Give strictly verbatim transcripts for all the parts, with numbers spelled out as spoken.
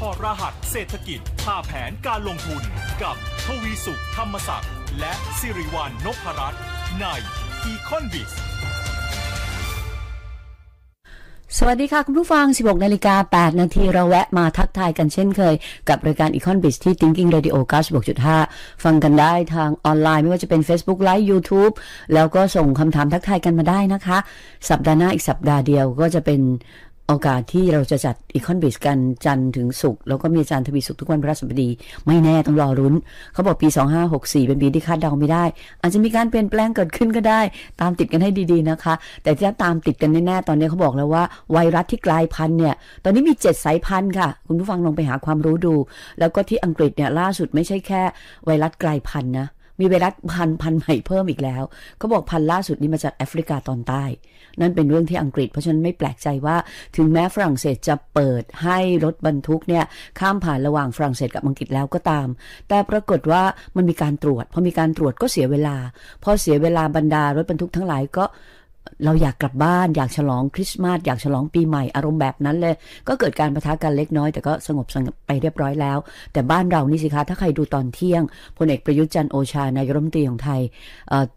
ถอดรหัสเศรษฐกิจผ่าแผนการลงทุนกับทวีสุขธรรมศักดิ์และสิริวรรณนพรัตน์ใน Econbizสวัสดีค่ะคุณผู้ฟัง สิบหกนาฬิกาแปดนาที เราแวะมาทักทายกันเช่นเคยกับรายการ Econbiz ที่ Thinking Radio เก้าสิบหกจุดห้า ฟังกันได้ทางออนไลน์ไม่ว่าจะเป็น Facebook Live YouTube แล้วก็ส่งคำถามทักทายกันมาได้นะคะสัปดาห์หน้าอีกสัปดาห์เดียวก็จะเป็นโอกาสที่เราจะจัด Econbiz กันจันทร์ถึงศุกร์แล้วก็มีอาจารย์ทวีสุขทุกวันพฤหัสบดีไม่แน่ต้องรอรุ้นเขาบอกปีสองห้าหกสี่เป็นปีที่คาดเดาไม่ได้อาจจะมีการเปลี่ยนแปลงเกิดขึ้นก็ได้ตามติดกันให้ดีๆนะคะแต่ถ้าตามติดกันแน่ๆตอนนี้เขาบอกแล้วว่าไวรัสที่กลายพันธุ์เนี่ยตอนนี้มีเจ็ดสายพันธุ์ค่ะคุณผู้ฟังลองไปหาความรู้ดูแล้วก็ที่อังกฤษเนี่ยล่าสุดไม่ใช่แค่ไวรัสกลายพันธุ์นะมีไวรัสพันธุ์พันธุ์ใหม่เพิ่มอีกแล้วเขาบอกพันธุ์ล่าสุดนี้มาจากแอฟริกาตอนใต้นั่นเป็นเรื่องที่อังกฤษเพราะฉะนั้นไม่แปลกใจว่าถึงแม้ฝรั่งเศสจะเปิดให้รถบรรทุกเนี่ยข้ามผ่านระหว่างฝรั่งเศสกับอังกฤษแล้วก็ตามแต่ปรากฏว่ามันมีการตรวจพอมีการตรวจก็เสียเวลาพอเสียเวลาบรรดารถบรรทุกทั้งหลายก็เราอยากกลับบ้านอยากฉลองคริสต์มาสอยากฉลองปีใหม่อารมณ์แบบนั้นเลยก็เกิดการปะทะกันเล็กน้อยแต่ก็สงบสงบไปเรียบร้อยแล้วแต่บ้านเรานี่สิคะถ้าใครดูตอนเที่ยงพลเอกประยุทธ์จันทร์โอชานายกรัฐมนตรีของไทย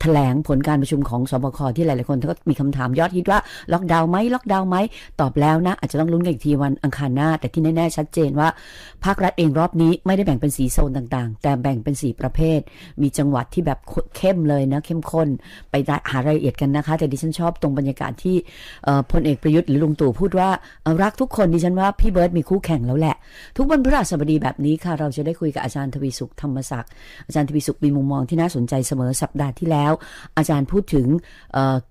แถลงผลการประชุมของสบคที่หลายๆคนก็มีคำถามยอดฮิตว่าล็อกดาวน์ไหมล็อกดาวน์ไหมตอบแล้วนะอาจจะต้องลุ้นกันอีกทีวันอังคารหน้าแต่ที่แน่ๆชัดเจนว่าภาครัฐเองรอบนี้ไม่ได้แบ่งเป็นสีโซนต่างๆแต่แบ่งเป็นสี่ประเภทมีจังหวัดที่แบบเข้มเลยนะเข้มข้นไปหารายละเอียดกันนะคะแต่ดิฉันชอบตรงบรรยากาศที่พลเอกประยุทธ์หรือลุงตู่พูดว่ารักทุกคนดิฉันว่าพี่เบิร์ดมีคู่แข่งแล้วแหละทุกวันพฤหัสบดีแบบนี้ค่ะเราจะได้คุยกับอาจารย์ทวีสุขธรรมศักดิ์อาจารย์ทวีสุขมีมุมมองที่น่าสนใจเสมอสัปดาห์ที่แล้วอาจารย์พูดถึง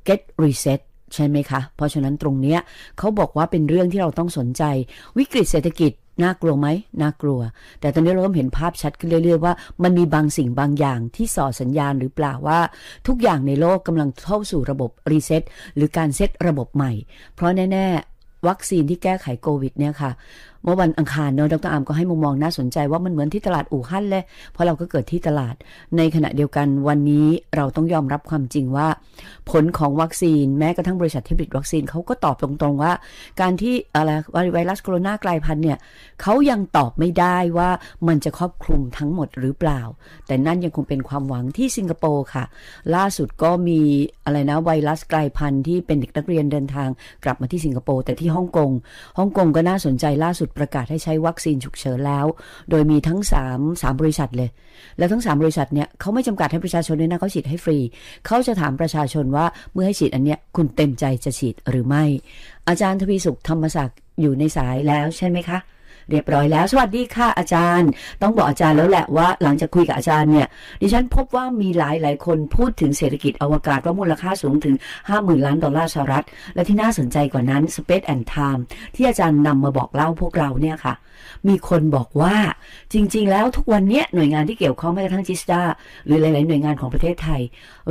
Great Resetใช่ไหมคะเพราะฉะนั้นตรงเนี้ยเขาบอกว่าเป็นเรื่องที่เราต้องสนใจวิกฤตเศรษฐกิจน่ากลัวไหมน่ากลัวแต่ตอนนี้เราเริ่มเห็นภาพชัดขึ้นเรื่อยๆว่ามันมีบางสิ่งบางอย่างที่ส่อสัญญาณหรือเปล่าว่าทุกอย่างในโลกกำลังเข้าสู่ระบบรีเซ็ตหรือการเซ็ตระบบใหม่เพราะแน่ๆวัคซีนที่แก้ไขโควิดเนี่ยค่ะเมื่อวันอังคารเนอะดร.อามก็ให้มุมมองน่าสนใจว่ามันเหมือนที่ตลาดอู่ฮั่นเลยเพราะเราก็เกิดที่ตลาดในขณะเดียวกันวันนี้เราต้องยอมรับความจริงว่าผลของวัคซีนแม้กระทั่งบริษัทที่ผลิตวัคซีนเขาก็ตอบตรงๆว่าการที่อะไรไวรัสโคโรนากลายพันธุ์เนี่ยเขายังตอบไม่ได้ว่ามันจะครอบคลุมทั้งหมดหรือเปล่าแต่นั่นยังคงเป็นความหวังที่สิงคโปร์ค่ะล่าสุดก็มีอะไรนะไวรัสกลายพันธุ์ที่เป็นเด็กนักเรียนเดินทางกลับมาที่สิงคโปร์แต่ที่ฮ่องกงฮ่องกงก็น่าสนใจล่าสุดประกาศให้ใช้วัคซีนฉุกเฉินแล้วโดยมีทั้งสามบริษัทเลยแล้วทั้งสามบริษัทเนี่ยเขาไม่จำกัดให้ประชาชนด้วยนะเขาฉีดให้ฟรีเขาจะถามประชาชนว่าเมื่อให้ฉีดอันเนี้ยคุณเต็มใจจะฉีดหรือไม่อาจารย์ทวีสุขธรรมศักดิ์อยู่ในสายแล้วใช่ไหมคะเรียบร้อยแล้วสวัสดีค่ะอาจารย์ต้องบอกอาจารย์แล้วแหละว่าหลังจากคุยกับอาจารย์เนี่ยดิฉันพบว่ามีหลายหลายคนพูดถึงเศรษฐกิจอวกาศว่ามูลค่าสูงถึง ห้าหมื่นล้านดอลลาร์สหรัฐและที่น่าสนใจกว่านั้น Space and Time ที่อาจารย์นำมาบอกเล่าพวกเราเนี่ยค่ะมีคนบอกว่าจริงๆแล้วทุกวันนี้หน่วยงานที่เกี่ยวข้องแม้กระทั่งจิสตาหรือหลายๆหน่วยงานของประเทศไทย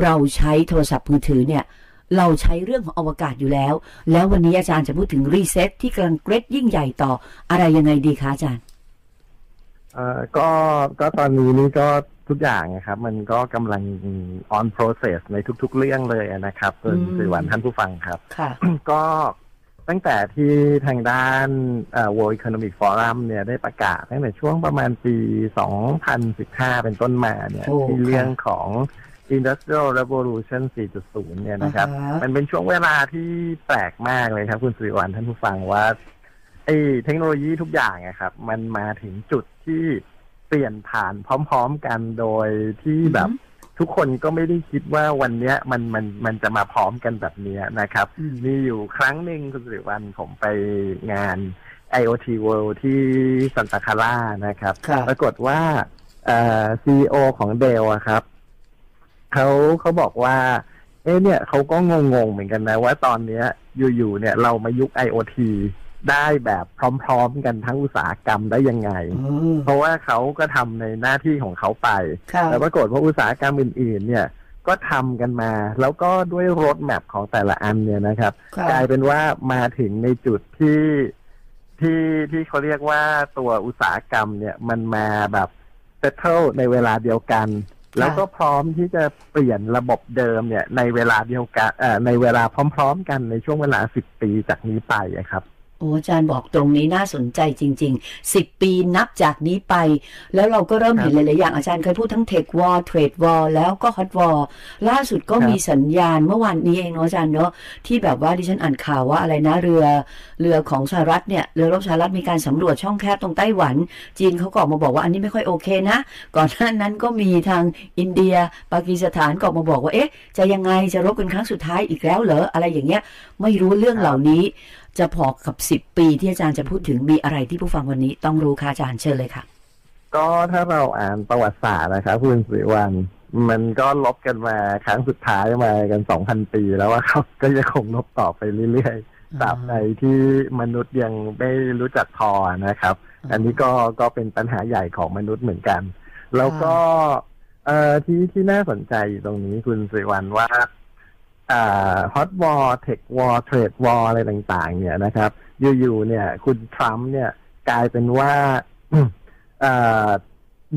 เราใช้โทรศัพท์มือถือเนี่ยเราใช้เรื่องของอวกาศอยู่แล้วแล้ววันนี้อาจารย์จะพูดถึงรีเซ็ตที่กำลังเกรดยิ่งใหญ่ต่ออะไรยังไงดีคะอาจารย์อ่าก็ก็ตอนนี้นี่ก็ทุกอย่างนะครับมันก็กำลัง on process ในทุกๆเรื่องเลยนะครับคุณสิริวรรณท่านผู้ฟังครับค่ะ ก็ตั้งแต่ที่ทางด้าน World Economic Forum เนี่ยได้ประกาศตั้งแต่ช่วงประมาณปีสองพันสิบห้าเป็นต้นมาเนี่ยที่เรื่องของIndustrial Revolution สี่จุดศูนย์ เนี่ยนะครับ uh-huh. มันเป็นช่วงเวลาที่แปลกมากเลยครับคุณสิริวรรณท่านผู้ฟังว่าไอ้เทคโนโลยีทุกอย่างนะครับมันมาถึงจุดที่เปลี่ยนผ่านพร้อมๆกันโดยที่ uh-huh. แบบทุกคนก็ไม่ได้คิดว่าวันเนี้ยมันมันมันจะมาพร้อมกันแบบนี้นะครับ uh-huh. มีอยู่ครั้งหนึ่งคุณสิริวรรณผมไปงาน ไอ โอ ที World ที่ซันตาคาร่านะครับ uh-huh. ปรากฏว่าเอ่อ ซี อี โอ ของ Dell อ่ะครับเขาเขาบอกว่าเอ๊ะเนี่ยเขาก็งงๆเหมือนกันนะว่าตอนนี้อยู่ๆเนี่ยเรามายุค ไอ โอ ที ได้แบบพร้อมๆกันทั้งอุตสาหกรรมได้ยังไงเพราะว่าเขาก็ทำในหน้าที่ของเขาไปแต่ปรากฏว่าอุตสาหกรรมอื่นๆเนี่ยก็ทำกันมาแล้วก็ด้วยโรดแมปของแต่ละอันเนี่ยนะครับกลายเป็นว่ามาถึงในจุดที่ที่ที่เขาเรียกว่าตัวอุตสาหกรรมเนี่ยมันมาแบบเซตเทิลในเวลาเดียวกันแล้วก็พร้อมที่จะเปลี่ยนระบบเดิมเนี่ยในเวลาเดียวกันในเวลาพร้อมๆกันในช่วงเวลาสิบปีจากนี้ไปครับ โอ้อาจารย์บอกตรงนี้น่าสนใจจริงๆสิบปีนับจากนี้ไปแล้วเราก็เริ่มเห็นหลายๆอย่างอาจารย์เคยพูดทั้งเทควอร์เทรดวอร์แล้วก็ฮอตวอร์ล่าสุดก็มีสัญญาณเมื่อวานนี้เองเนาะอาจารย์เนาะที่แบบว่าดิฉันอ่านข่าวว่าอะไรนะเรือเรือของสหรัฐเนี่ยเรือรบสหรัฐมีการสำรวจช่องแคบตรงไต้หวันจีนเขาก็ออกมาบอกว่าอันนี้ไม่ค่อยโอเคนะก่อนหน้านั้นก็มีทางอินเดียปากีสถานก็ออกมาบอกว่าเอ๊ะจะยังไงจะรบกันครั้งสุดท้ายอีกแล้วเหรออะไรอย่างเงี้ยไม่รู้เรื่องเหล่านี้จะพอกับสิบปีที่อาจารย์จะพูดถึงมีอะไรที่ผู้ฟังวันนี้ต้องรู้ค่ะอาจารย์เชิญเลยค่ะก็ถ้าเราอ่านประวัติศาสตร์นะครับคุณสิริวัลย์มันก็ลบกันมาครั้งสุดท้ายมากัน สองพัน ปีแล้วว่าเขาก็จะคงลบต่อไปเรื่อยๆตราบใดที่มนุษย์ยังไม่รู้จักพอนะครับ อ, อันนี้ก็ก็เป็นปัญหาใหญ่ของมนุษย์เหมือนกันแล้วก็เอ่อที่ที่น่าสนใจตรงนี้คุณสิริวัลย์ว่าฮอตวอร์เทควอร์เทรดวอร์อะไรต่างๆเนี่ยนะครับอยู่ๆเนี่ยคุณทรัมป์เนี่ยกลายเป็นว่า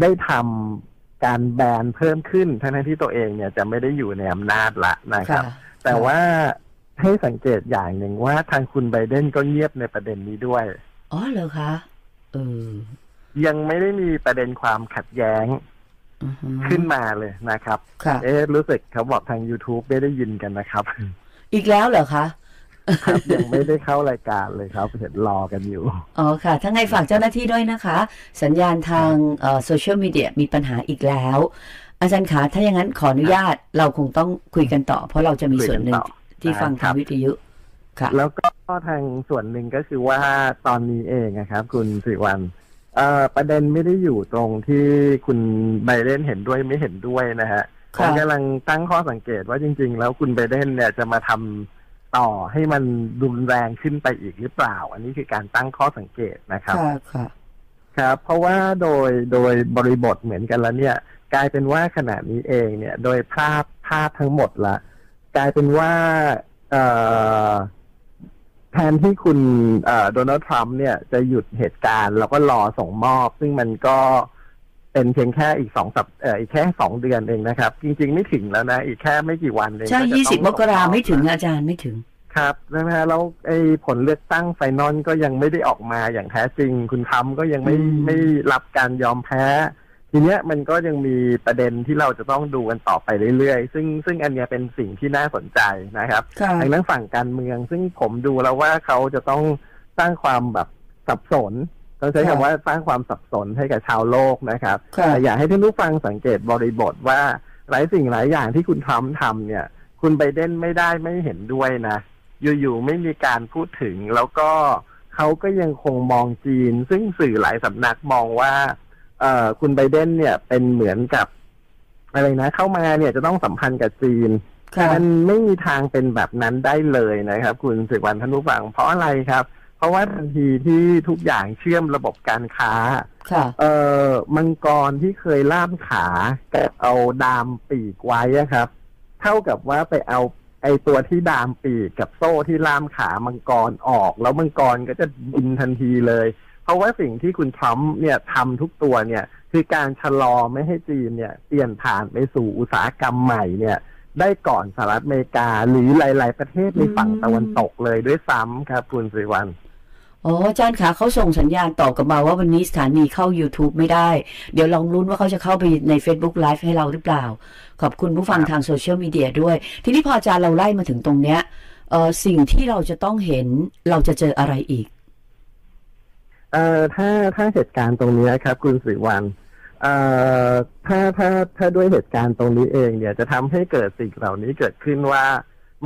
ได้ทำการแบนเพิ่มขึ้นทั้งที่ตัวเองเนี่ยจะไม่ได้อยู่ในอำนาจละนะครับ แต่ว่าให้สังเกตอย่างหนึ่งว่าทางคุณไบเดนก็เงียบในประเด็นนี้ด้วยอ๋อเหรอคะเออยังไม่ได้มีประเด็นความขัดแย้งขึ้นมาเลยนะครับเอ๊ะรู้สึกเขาบอกทาง YouTube ไม่ได้ยินกันนะครับอีกแล้วเหรอคะครับยังไม่ได้เข้ารายการเลยครับเห็นรอกันอยู่อ๋อค่ะทั้งไงฝากเจ้าหน้าที่ด้วยนะคะสัญญาณทางโซเชียลมีเดียมีปัญหาอีกแล้วอาจารย์ขาถ้าอย่างนั้นขออนุญาตเราคงต้องคุยกันต่อเพราะเราจะมีส่วนหนึ่งที่ฟังทางวิทยุค่ะแล้วก็ทางส่วนหนึ่งก็คือว่าตอนนี้เองนะครับคุณสิริวัลย์ประเด็นไม่ได้อยู่ตรงที่คุณไบเดนเห็นด้วยไม่เห็นด้วยนะฮะผมกำลังตั้งข้อสังเกตว่าจริงๆแล้วคุณไบเดนเนี่ยจะมาทำต่อให้มันรุนแรงขึ้นไปอีกหรือเปล่าอันนี้คือการตั้งข้อสังเกตนะครับค่ะครับเพราะว่าโดยโดยบริบทเหมือนกันแล้วเนี่ยกลายเป็นว่าขณะนี้เองเนี่ยโดยภาพภาพทั้งหมดละกลายเป็นว่าแทนที่คุณโดนัลด์ทรัมป์เนี่ยจะหยุดเหตุการณ์แล้วก็รอส่งมอบซึ่งมันก็เป็นเพียงแค่อีกสองสัปเอ่ออีกแค่สองเดือนเองนะครับจริงๆไม่ถึงแล้วนะอีกแค่ไม่กี่วันเองใช่ยี่สิบมกราไม่ถึงอาจารย์ไม่ถึงครับนะฮะแล้วไอ้ผลเลือกตั้งไฟนอลก็ยังไม่ได้ออกมาอย่างแท้จริงคุณทรัมป์ก็ยังไม่ไม่รับการยอมแพ้ทีเนี้ยมันก็ยังมีประเด็นที่เราจะต้องดูกันต่อไปเรื่อยๆซึ่งซึ่งอันนี้เป็นสิ่งที่น่าสนใจนะครับทางด้านฝั่งการเมืองซึ่งผมดูแล้วว่าเขาจะต้องสร้างความแบบสับสนต้องใช้คำว่าสร้างความสับสนให้กับชาวโลกนะครับอยากให้ท่านผู้ฟังสังเกตบริบทว่าหลายสิ่งหลายอย่างที่คุณทรัมป์ทำเนี่ยคุณไบเดนไม่ได้ไม่เห็นด้วยนะอยู่ๆไม่มีการพูดถึงแล้วก็เขาก็ยังคงมองจีนซึ่งสื่อหลายสำนักมองว่าเอ่อคุณไบเดนเนี่ยเป็นเหมือนกับอะไรนะเข้ามาเนี่ยจะต้องสัมพันธ์กับจีนมันไม่มีทางเป็นแบบนั้นได้เลยนะครับคุณสิริวัลย์ท่านผู้ฟังเพราะอะไรครับเพราะว่าทันทีที่ทุกอย่างเชื่อมระบบการค้าเอ่อมังกรที่เคยล่ามขาแต่เอาดามปีกไว้ครับเท่ากับว่าไปเอาไอตัวที่ดามปีกกับโซ่ที่ล่ามขามังกรออกแล้วมังกรก็จะบินทันทีเลยเพราะว่าสิ่งที่คุณทรัมป์เนี่ยทำทุกตัวเนี่ยคือการชะลอไม่ให้จีนเนี่ยเปลี่ยนผ่านไปสู่อุตสาหกรรมใหม่เนี่ยได้ก่อนสหรัฐอเมริกาหรือหลายๆประเทศในฝั่งตะวันตกเลยด้วยซ้ำครับคุณสิริวัลย์อ๋ออาจารย์คะเขาส่งสัญญาณต่อกลับมาว่าวันนี้สถานีเข้า YouTube ไม่ได้เดี๋ยวลองลุ้นว่าเขาจะเข้าไปใน Facebook Live ให้เราหรือเปล่าขอบคุณผู้ฟังทางโซเชียลมีเดียด้วยทีนี้พออาจารย์เราไล่มาถึงตรงเนี้ยเอ่อสิ่งที่เราจะต้องเห็นเราจะเจออะไรอีกเอ่อถ้าถ้าเหตุการณ์ตรงนี้ครับคุณสิริวัลย์เอ่อถ้าถ้าถ้าด้วยเหตุการณ์ตรงนี้เองเนี่ยจะทำให้เกิดสิ่งเหล่านี้เกิดขึ้นว่า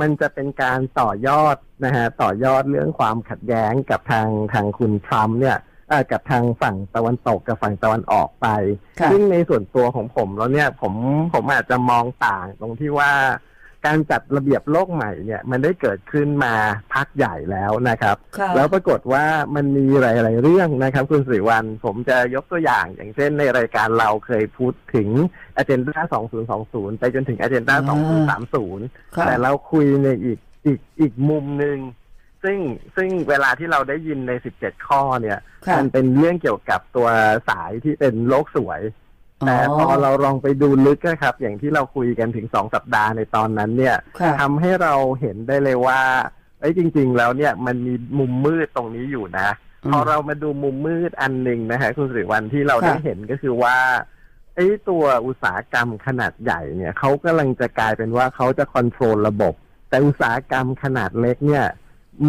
มันจะเป็นการต่อยอดนะฮะต่อยอดเรื่องความขัดแย้งกับทางทางคุณทรัมป์เนี่ยเอ่อกับทางฝั่งตะวันตกกับฝั่งตะวันออกไปซึ่งในส่วนตัวของผมแล้วเนี่ยผมผมอาจจะมองต่างตรงที่ว่าการจัดระเบียบโลกใหม่เนี่ยมันได้เกิดขึ้นมาพักใหญ่แล้วนะครับแล้วปรากฏว่ามันมีหลายๆเรื่องนะครับคุณสิริวัลย์ผมจะยกตัวอย่างอย่างเช่นในรายการเราเคยพูดถึง Agenda สองพันยี่สิบไปจนถึง Agenda สองพันสามสิบแต่เราคุยในอีกอีกอีกมุมหนึ่งซึ่งซึ่งเวลาที่เราได้ยินในสิบเจ็ดข้อเนี่ยมันเป็นเรื่องเกี่ยวกับตัวสายที่เป็นโลกสวยแต่พอเราลองไปดูลึกนะครับอย่างที่เราคุยกันถึงสองสัปดาห์ในตอนนั้นเนี่ยทำให้เราเห็นได้เลยว่า ไอ้จริงๆแล้วเนี่ยมันมีมุมมืดตรงนี้อยู่นะพอเรามาดูมุมมืดอันหนึ่งนะฮะคุณสิริวัลที่เราได้เห็นก็คือว่าไอ้ตัวอุตสาหกรรมขนาดใหญ่เนี่ยเขากำลังจะกลายเป็นว่าเขาจะคอนโทรลระบบแต่อุตสาหกรรมขนาดเล็กเนี่ย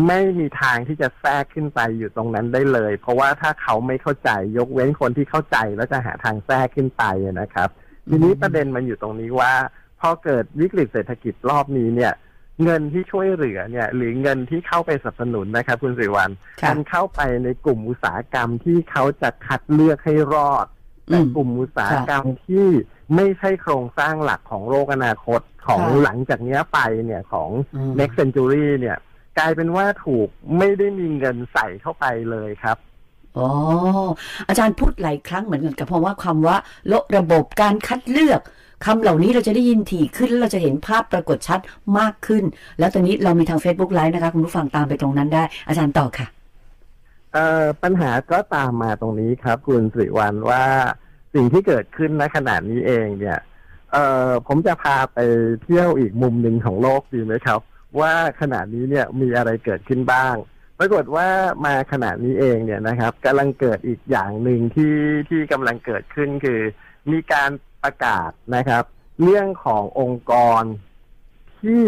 ไม่มีทางที่จะแทรกขึ้นไปอยู่ตรงนั้นได้เลยเพราะว่าถ้าเขาไม่เข้าใจยกเว้นคนที่เข้าใจแล้วจะหาทางแทรกขึ้นไปนะครับทีนี้ประเด็นมันอยู่ตรงนี้ว่าพอเกิดวิกฤตเศรษฐกิจรอบนี้เนี่ยเงินที่ช่วยเหลือเนี่ยหรือเงินที่เข้าไปสนับสนุนนะครับคุณสิริวัลมันเข้าไปในกลุ่มอุตสาหกรรมที่เขาจะคัดเลือกให้รอดแต่กลุ่มอุตสาหกรรมที่ไม่ใช่โครงสร้างหลักของโลกอนาคตของหลังจากนี้ไปเนี่ยของ next century เนี่ยกลายเป็นว่าถูกไม่ได้มีเงินใส่เข้าไปเลยครับอ๋ออาจารย์พูดหลายครั้งเหมือนกันกับเพราะว่าคำว่าระบบการคัดเลือกคำเหล่านี้เราจะได้ยินถี่ขึ้นเราจะเห็นภาพปรากฏชัดมากขึ้นแล้วตอนนี้เรามีทาง Facebook Live นะคะคุณผู้ฟังตามไปตรงนั้นได้อาจารย์ต่อค่ะเอ่อปัญหาก็ตามมาตรงนี้ครับคุณสิริวัลว่าสิ่งที่เกิดขึ้นณขณะนี้เองเนี่ยเอ่อผมจะพาไปเที่ยวอีกมุมหนึ่งของโลกดีไหมครับว่าขณะนี้เนี่ยมีอะไรเกิดขึ้นบ้างปรากฏว่ามาขณะนี้เองเนี่ยนะครับกำลังเกิดอีกอย่างหนึ่งที่ที่กำลังเกิดขึ้นคือมีการประกาศนะครับเรื่องขององค์กรที่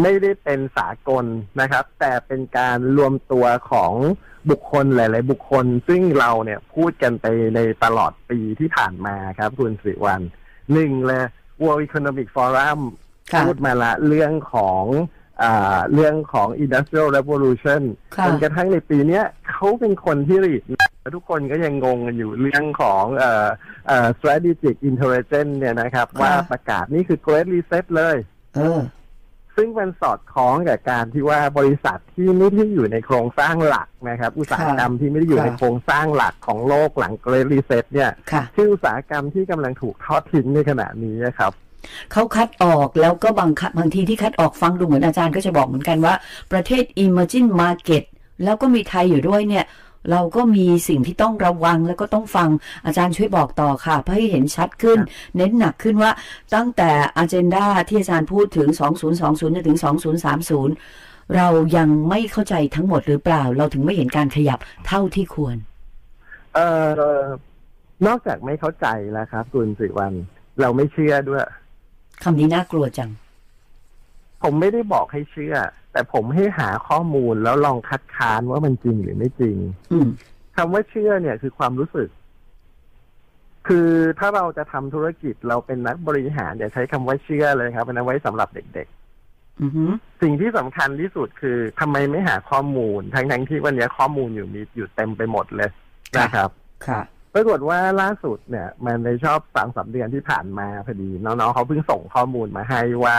ไม่ได้เป็นสากลนะครับแต่เป็นการรวมตัวของบุคคลหลายๆบุคคลซึ่งเราเนี่ยพูดกันไปในตลอดปีที่ผ่านมาครับคุณสิริวัลหนึ่งเลย World Economic Forum พูดมาละเรื่องของอ่าเรื่องของ Industrial Revolution จนกระทั่งในปีนี้เขาเป็นคนที่รีดทุกคนก็ยังงงกันอยู่เรื่องของเอ่อเอ่อ strategic intelligence เนี่ยนะครับว่าประกาศนี่คือ Great Reset เลยเออซึ่งมันสอดคล้องกับการที่ว่าบริษัทที่ไม่ได้อยู่ในโครงสร้างหลักนะครับอุตสาหกรรมที่ไม่ได้อยู่ในโครงสร้างหลักของโลกหลัง Great Reset เนี่ยคืออุตสาหกรรมที่กำลังถูกทอดทิ้งในขณะนี้นะครับเขาคัดออกแล้วก็บางบางทีที่คัดออกฟังดูเหมือนอาจารย์ก็จะบอกเหมือนกันว่าประเทศ Emerging Market แล้วก็มีไทยอยู่ด้วยเนี่ยเราก็มีสิ่งที่ต้องระวังแล้วก็ต้องฟังอาจารย์ช่วยบอกต่อค่ะเพื่อให้เห็นชัดขึ้นเน้นหนักขึ้นว่าตั้งแต่ Agenda ที่อาจารย์พูดถึงสองพันยี่สิบถึงสองพันสามสิบเรายังไม่เข้าใจทั้งหมดหรือเปล่าเราถึงไม่เห็นการขยับเท่าที่ควรเอ่อนอกจากไม่เข้าใจแล้วครับคุณสิริวัลเราไม่เชื่อด้วยคำนี้น่ากลัวจังผมไม่ได้บอกให้เชื่อแต่ผมให้หาข้อมูลแล้วลองคัดค้านว่ามันจริงหรือไม่จริงคำว่าเชื่อเนี่ยคือความรู้สึกคือถ้าเราจะทำธุรกิจเราเป็นนักบริหารอย่าใช้คำว่าเชื่อเลยครับมันเอาไว้สำหรับเด็กๆสิ่งที่สำคัญที่สุดคือทำไมไม่หาข้อมูลทั้งๆที่วันนี้ข้อมูลอยู่มีอยู่เต็มไปหมดเลยนะครับค่ะปรากฏว่าล่าสุดเนี่ยมันในชอบสามสามเดือนที่ผ่านมาพอดีน้องๆเขาเพิ่งส่งข้อมูลมาให้ว่า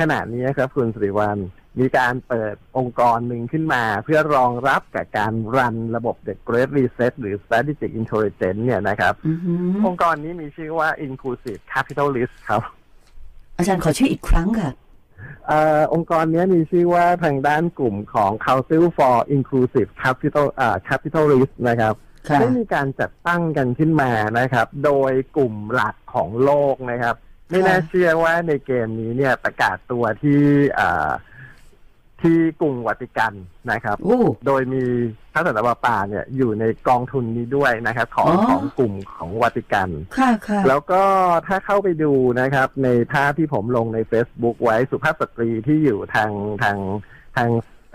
ขณะนี้ครับคุณสิริวัลมีการเปิดองค์กรหนึ่งขึ้นมาเพื่อรองรับกับการรันระบบ The Great Reset หรือ Strategic Intelligence เนี่ยนะครับ mm-hmm. องค์กรนี้มีชื่อว่า Inclusive Capitalist ครับอาจารย์ขอชื่ออีกครั้งค่ะเอ่อองค์กรนี้มีชื่อว่าทางด้านกลุ่มของ Council for Inclusive Capital อ่า Capitalist นะครับได้มีการจัดตั้งกันขึ้นมานะครับโดยกลุ่มหลักของโลกนะครับไม่น่าเชื่อว่าในเกมนี้เนี่ยประกาศตัวที่อ่าที่กรุงวาติกันนะครับโดยมีพระสันตะปาปาเนี่ยอยู่ในกองทุนนี้ด้วยนะครับของของกลุ่มของวาติกันแล้วก็ถ้าเข้าไปดูนะครับในภาพที่ผมลงใน Facebook ไว้สุภาพสตรีที่อยู่ทางทางทาง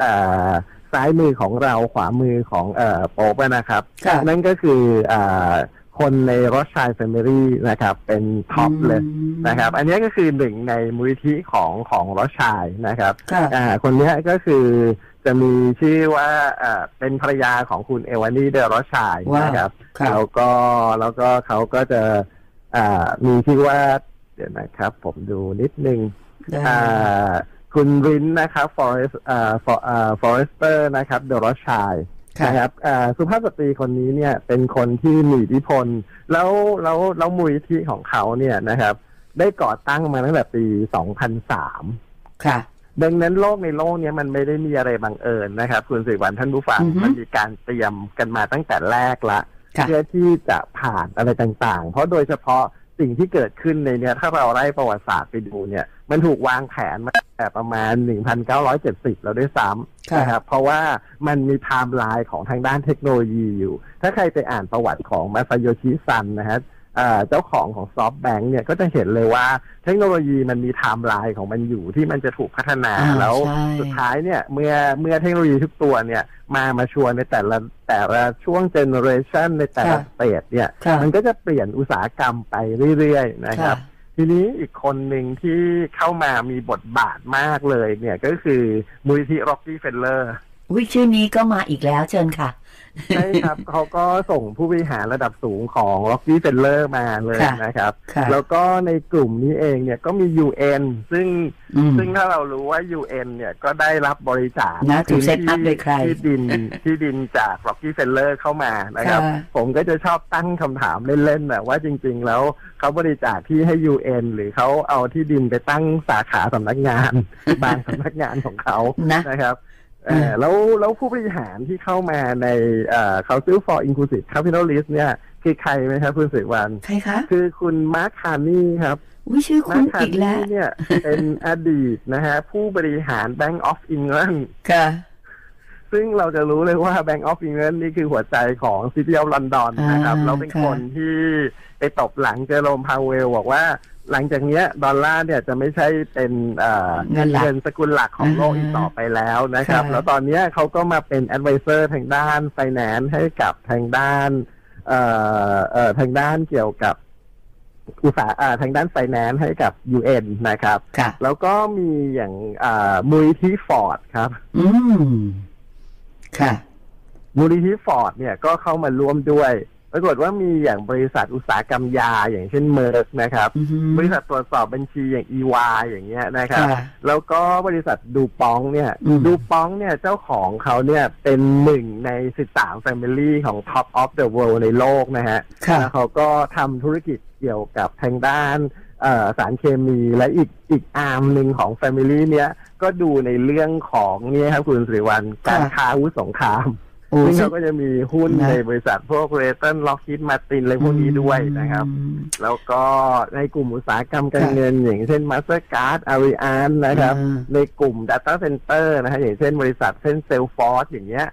อ่าซ้ายมือของเราขวามือของเอ่อโป๊ปนะครับนั่นก็คืออ่าคนในรสชายแฟมิลี่นะครับเป็นท็อปเลยนะครับอันนี้ก็คือหนึ่งในมูลนิธิของของรสชายนะครับอ่าคนนี้ก็คือจะมีชื่อว่าอ่าเป็นภรรยาของคุณเอวานี่เดอรสชายนะครับแล้วก็แล้วก็เขาก็จะอ่ามีชื่อว่าเดี๋ยวนะครับผมดูนิดนึงอ่าคุณรินนะครับฟอเรสต์อ่าฟอเรสเตอร์นะครับเดอรสชายนะครับสุภาพสตรีคนนี้เนี่ยเป็นคนที่มีอิทธิพลแล้วแล้วแล้วมูลนิธิของเขาเนี่ยนะครับได้ก่อตั้งมาตั้งแต่ปีสองพันสามค่ะดังนั้นโลกในโลกนี้มันไม่ได้มีอะไรบังเอิญนะครับคุณสิริวัลท่านผู้ฟังมันมีการเตรียมกันมาตั้งแต่แรกละเพื่อที่จะผ่านอะไรต่างๆเพราะโดยเฉพาะ สิ่งที่เกิดขึ้นในเนี้ยถ้าเราไล่ประวัติศาสตร์ไปดูเนี่ยมันถูกวางแผนมาแต่ประมาณ หนึ่งพันเก้าร้อยเจ็ดสิบ แล้วด้วยซ้ำนะครับเพราะว่ามันมีไทม์ไลน์ของทางด้านเทคโนโลยีอยู่ถ้าใครไปอ่านประวัติของมาซาโยชิซันนะฮะเจ้าของของ Softbank เนี่ยก็จะเห็นเลยว่าเทคโนโลยีมันมีไทม์ไลน์ของมันอยู่ที่มันจะถูกพัฒนาแล้วสุดท้ายเนี่ยเมื่อเมื่อเทคโนโลยีทุกตัวเนี่ยมามาชวนในแต่ละแต่ละช่วงเจเนอเรชันในแต่ละสเตจเนี่ยมันก็จะเปลี่ยนอุตสาหกรรมไปเรื่อยๆนะครับทีนี้อีกคนหนึ่งที่เข้ามามีบทบาทมากเลยเนี่ยก็คือมูลนิธิ Rocky Feller อุ๊ยชื่อนี้ก็มาอีกแล้วเชิญค่ะใช่ครับเขาก็ส่งผู้บริหารระดับสูงของ Rocky Feller มาเลยนะครับแล้วก็ในกลุ่มนี้เองเนี่ยก็มี ยู เอ็น ซึ่งซึ่งถ้าเรารู้ว่า ยู เอ็น เนี่ยก็ได้รับบริจาคนะถูกเซตอัพโดยใครที่ดินที่ดินจาก Rocky Feller เข้ามานะครับผมก็จะชอบตั้งคำถามเล่นๆนะว่าจริงๆแล้วเขาบริจาคที่ให้ ยู เอ็น หรือเขาเอาที่ดินไปตั้งสาขาสำนักงานบางสำนักงานของเขานะครับแล้วแล้วผู้บริหารที่เข้ามาในเอ่อ Council for Inclusive Capitalist เนี่ยคือใครไหมครับคุณสิวรรณใครคะคือคุณมาร์ค คาร์นี่ครับอุ้ยชื่อคุณอีกแล้วเนี่ยเป็นอดีตนะฮะผู้บริหาร Bank of England ค่ะซึ่งเราจะรู้เลยว่า Bank of England นี่คือหัวใจของ City of London นะครับแล้วเป็นคนที่ไปตบหลังเจอโรมพาวเวลบอกว่าหลังจากนี้ดอลลาร์เนี่ยจะไม่ใช่เป็นเงินสกุลหลักของโลกอีกต่อไปแล้วนะครับแล้วตอนนี้เขาก็มาเป็น advisor ทางด้าน finance ให้กับทางด้านทางด้านเกี่ยวกับอุตสาหทางด้าน finance ให้กับ ยู เอ็น นะครับแล้วก็มีอย่างมูลนิธิฟอร์ดครับอืมค่ะมูลนิธิฟอร์ดเนี่ยก็เข้ามาร่วมด้วยปรากฏว่ามีอย่างบริษัทอุตสาหกรรมยาอย่างเช่นเมอร์กนะครับ mm-hmm. บริษัทตรวจสอบบัญชีอย่าง อี วาย อย่างเงี้ยนะครับ uh-huh. แล้วก็บริษัทดูปองเนี่ย mm-hmm. ดูปองเนี่ยเจ้าของเขาเนี่ยเป็นหนึ่งในสิบสาม Family ของ Top of the World ในโลกนะฮะ uh-huh. แล้วเขาก็ทำธุรกิจเกี่ยวกับทางด้านสารเคมีและอีกอีกอาร์มหนึ่งของ Family เนี้ยก็ดูในเรื่องของนี่ครับคุณสิริวรรณ uh-huh. การค้าอาวุธสงครามซึ่งเขาก็จะมีหุ้นในบริษัทพวก Raytheon Lockheed Martin อะไรพวกนี้ด้วยนะครับแล้วก็ในกลุ่มอุตสาหกรรมการเงินอย่างเช่น Mastercard Ariane นะครับในกลุ่ม Data Center นะฮะอย่างเช่นบริษัทเช่น Salesforce อย่างเงี้ย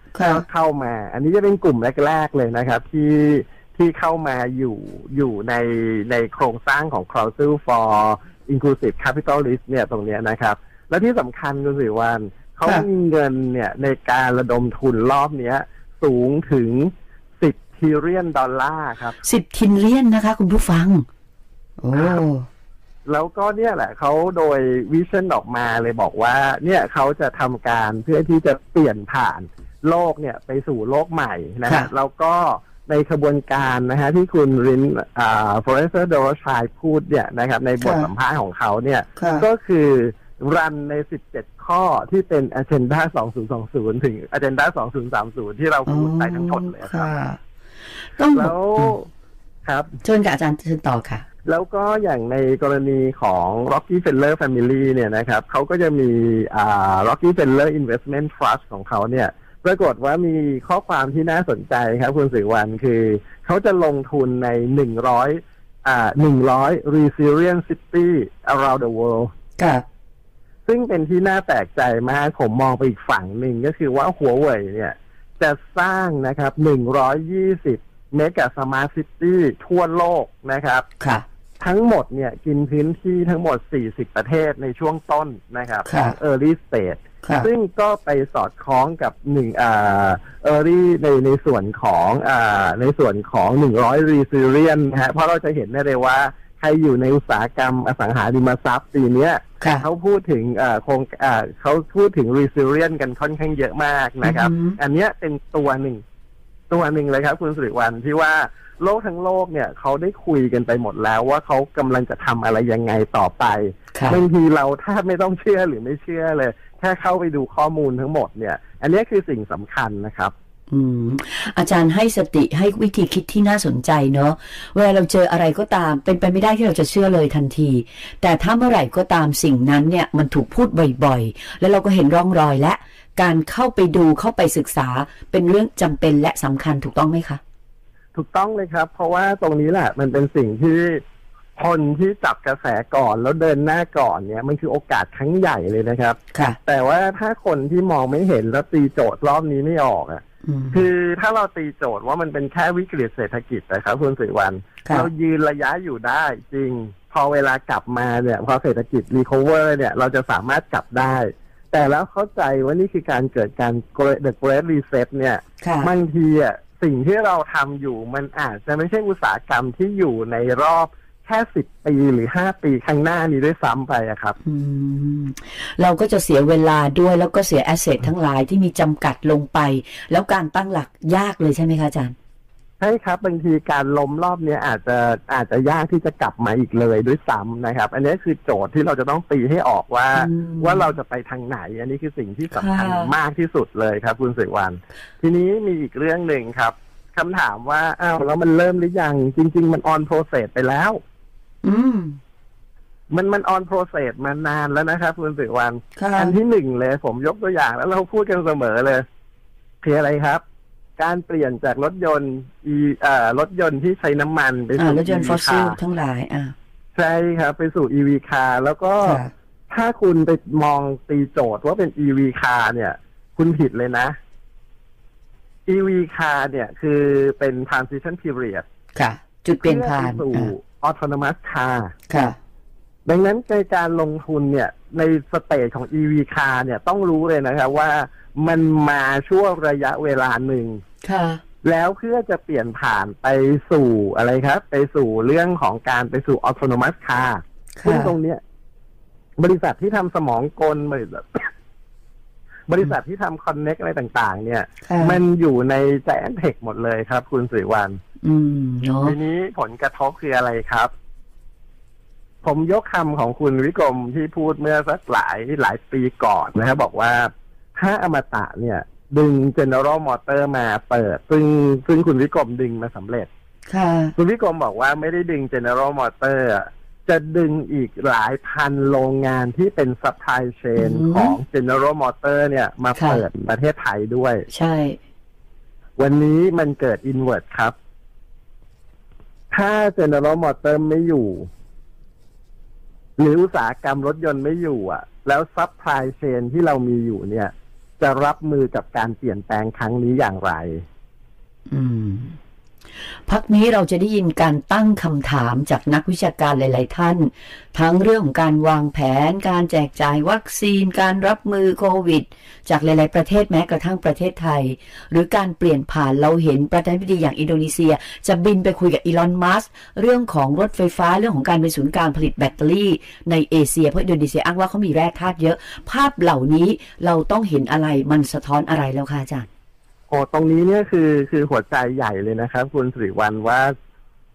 เข้ามาอันนี้จะเป็นกลุ่มแรกๆเลยนะครับที่ที่เข้ามาอยู่อยู่ในในโครงสร้างของ Council for Inclusive Capitalist เนี่ยตรงเนี้ยนะครับและที่สำคัญก็คือว่าเขามีเงินเนี่ยในการระดมทุนรอบนี้สูงถึงสิบทิลเลียนดอลลาร์ครับสิบทิลเลียนนะคะคุณผู้ฟังโอ้แล้วก็เนี่ยแหละเขาโดยวิชั่นออกมาเลยบอกว่าเนี่ยเขาจะทำการเพื่อที่จะเปลี่ยนผ่านโลกเนี่ยไปสู่โลกใหม่นะฮะแล้วก็ในขบวนการนะฮะที่คุณรินอ่าโปรเฟสเซอร์ดอร์ชัยพูดเนี่ยนะครับในบทสัมภาษณ์ของเขาเนี่ยก็คือรันในสิบเจ็ดข้อที่เป็น Agenda สองพันยี่สิบถึง Agenda สองพันสามสิบที่เราพูดไปทั้งหมดเลยครับต้องแล้วครับเชิญกับอาจารย์เชิญต่อค่ะแล้วก็อย่างในกรณีของ Rockefeller Family เนี่ยนะครับเขาก็จะมีอ่า Rockefeller Investment Trust ของเขาเนี่ยปรากฏว่ามีข้อความที่น่าสนใจครับคุณสิริวรรณคือเขาจะลงทุนในหนึ่งร้อยอ่าหนึ่งร้อย Resilient City around the world ค่ะซึ่งเป็นที่น่าแปลกใจมากผมมองไปอีกฝั่งหนึ่งก็คือว่าหัวเว่ยเนี่ยจะสร้างนะครับหนึ่งร้อยยี่สิบเมกะสมาร์ทซิตี้ทั่วโลกนะครับค่ะทั้งหมดเนี่ยกินพื้นที่ทั้งหมดสี่สิบประเทศในช่วงต้นนะครับของ early stage ซึ่งก็ไปสอดคล้องกับหนึ่งอ่า early ในในส่วนของอ่าในส่วนของหนึ่งร้อย resilient นะฮะเพราะเราจะเห็นได้เลยว่าใครอยู่ในอุตสาหกรรมอสังหาริมทรัพย์ปีนี้เขาพูดถึงโครงเขาพูดถึง resilient กันค่อนข้างเยอะมากนะครับ mm-hmm. อันนี้เป็นตัวหนึ่งตัวหนึ่งเลยครับคุณสุริวรรณที่ว่าโลกทั้งโลกเนี่ยเขาได้คุยกันไปหมดแล้วว่าเขากำลังจะทำอะไรยังไงต่อไปบางทีเราถ้าไม่ต้องเชื่อหรือไม่เชื่อเลยแค่เข้าไปดูข้อมูลทั้งหมดเนี่ยอันนี้คือสิ่งสำคัญนะครับอืมอาจารย์ให้สติให้วิธีคิดที่น่าสนใจเนาะเวลาเราเจออะไรก็ตามเป็นไปไม่ได้ที่เราจะเชื่อเลยทันทีแต่ถ้าเมื่อไหร่ก็ตามสิ่งนั้นเนี่ยมันถูกพูดบ่อยๆแล้วเราก็เห็นร่องรอยและการเข้าไปดูเข้าไปศึกษาเป็นเรื่องจำเป็นและสำคัญถูกต้องไหมคะถูกต้องเลยครับเพราะว่าตรงนี้แหละมันเป็นสิ่งที่ คนที่จับกระแสก่อนแล้วเดินหน้าก่อนเนี่ยมันคือโอกาสครั้งใหญ่เลยนะครับแต่ว่าถ้าคนที่มองไม่เห็นแล้วตีโจทย์รอบนี้ไม่ออกอ่ะคือถ้าเราตีโจทย์ว่ามันเป็นแค่วิกฤตเศรษฐกิจนะครับคุณสิวันเรายืนระยะอยู่ได้จริงพอเวลากลับมาเนี่ยพอเศรษฐกิจรีคอเวอร์เนี่ยเราจะสามารถกลับได้แต่แล้วเข้าใจว่านี่คือการเกิดการ The Great Reset เนี่ยบางทีอ่ะสิ่งที่เราทำอยู่มันอาจจะไม่ใช่อุตสาหกรรมที่อยู่ในรอบแค่สิบปีหรือห้าปีข้างหน้านี้ด้วยซ้ำไปอะครับเราก็จะเสียเวลาด้วยแล้วก็เสียแอสเซททั้งหลายที่มีจำกัดลงไปแล้วการตั้งหลักยากเลยใช่ไหมคะอาจารย์ใช่ครับบางทีการล้มรอบนี้อาจจะอาจจะยากที่จะกลับมาอีกเลยด้วยซ้ำนะครับอันนี้คือโจทย์ที่เราจะต้องตีให้ออกว่าว่าเราจะไปทางไหนอันนี้คือสิ่งที่สำคัญมากที่สุดเลยครับคุณสิวันทีนี้มีอีกเรื่องหนึ่งครับคำถามว่าอ้าวแล้วมันเริ่มหรือยังจริงๆมันออนโปรเซสไปแล้วอืมมันมันออนโปรเซสมานานแล้วนะครับคุณสิวันอันที่หนึ่งเลยผมยกตัวอย่างแล้วเราพูดกันเสมอเลยคืออะไรครับการเปลี่ยนจากรถยนต์อีอ่ารถยนต์ที่ใช้น้ำมันไปสู่รถยนต์ฟอสซิลทั้งหลายอ่าใช่ครับไปสู่ อี วี car แล้วก็ถ้าคุณไปมองตีโจทย์ว่าเป็น อี วี car เนี่ยคุณผิดเลยนะ อี วี car เนี่ยคือเป็น transition period ค่ะจุดเปลี่ยนผ่านสู่ autonomous car ค่ะดังนั้นในการลงทุนเนี่ยในสเตจของ อี วี car เนี่ยต้องรู้เลยนะครับว่ามันมาช่วงระยะเวลาหนึ่งแล้วเพื่อจะเปลี่ยนผ่านไปสู่อะไรครับไปสู่เรื่องของการไปสู่ autonomous car ซึ่งตรงเนี้ยบริษัทที่ทำสมองกลบริษัทบริษัทที่ทำ connect อะไรต่างๆเนี่ยมันอยู่ใน giant tech หมดเลยครับคุณสุริวรรณทีนี้ผลกระทบคืออะไรครับผมยกคำของคุณวิกรมที่พูดเมื่อสักหลายหลายปีก่อนนะครับบอกว่าถ้าอมตะเนี่ยดึง General Motor มาเปิดซึ่งซึ่งคุณวิกรมดึงมาสำเร็จค่ะคุณวิกรมบอกว่าไม่ได้ดึง General Motor จะดึงอีกหลายพันโรงงานที่เป็น supply chain ของ General Motor เนี่ยมาเปิดประเทศไทยด้วยใช่วันนี้มันเกิด inverse ครับถ้า General Motor ไม่อยู่หรืออุตสาหกรรมรถยนต์ไม่อยู่อ่ะแล้วซัพพลายเชนที่เรามีอยู่เนี่ยจะรับมือกับการเปลี่ยนแปลงครั้งนี้อย่างไรอืมพักนี้เราจะได้ยินการตั้งคำถามจากนักวิชาการหลายๆท่านทั้งเรื่องของการวางแผนการแจกจ่ายวัคซีนการรับมือโควิดจากหลายๆประเทศแม้กระทั่งประเทศไทยหรือการเปลี่ยนผ่านเราเห็นประธานาธิบดีอย่างอินโดนีเซียจะบินไปคุยกับอีลอนมัสก์เรื่องของรถไฟฟ้าเรื่องของการเป็นศูนย์กลางผลิตแบตเตอรี่ในเอเชียเพราะอินโดนีเซียอ้างว่าเขามีแร่ธาตุเยอะภาพเหล่านี้เราต้องเห็นอะไรมันสะท้อนอะไรแล้วคะอาจารย์โอ้ตรงนี้เนี่ยคือคือหัวใจใหญ่เลยนะครับคุณสุริวรรณว่า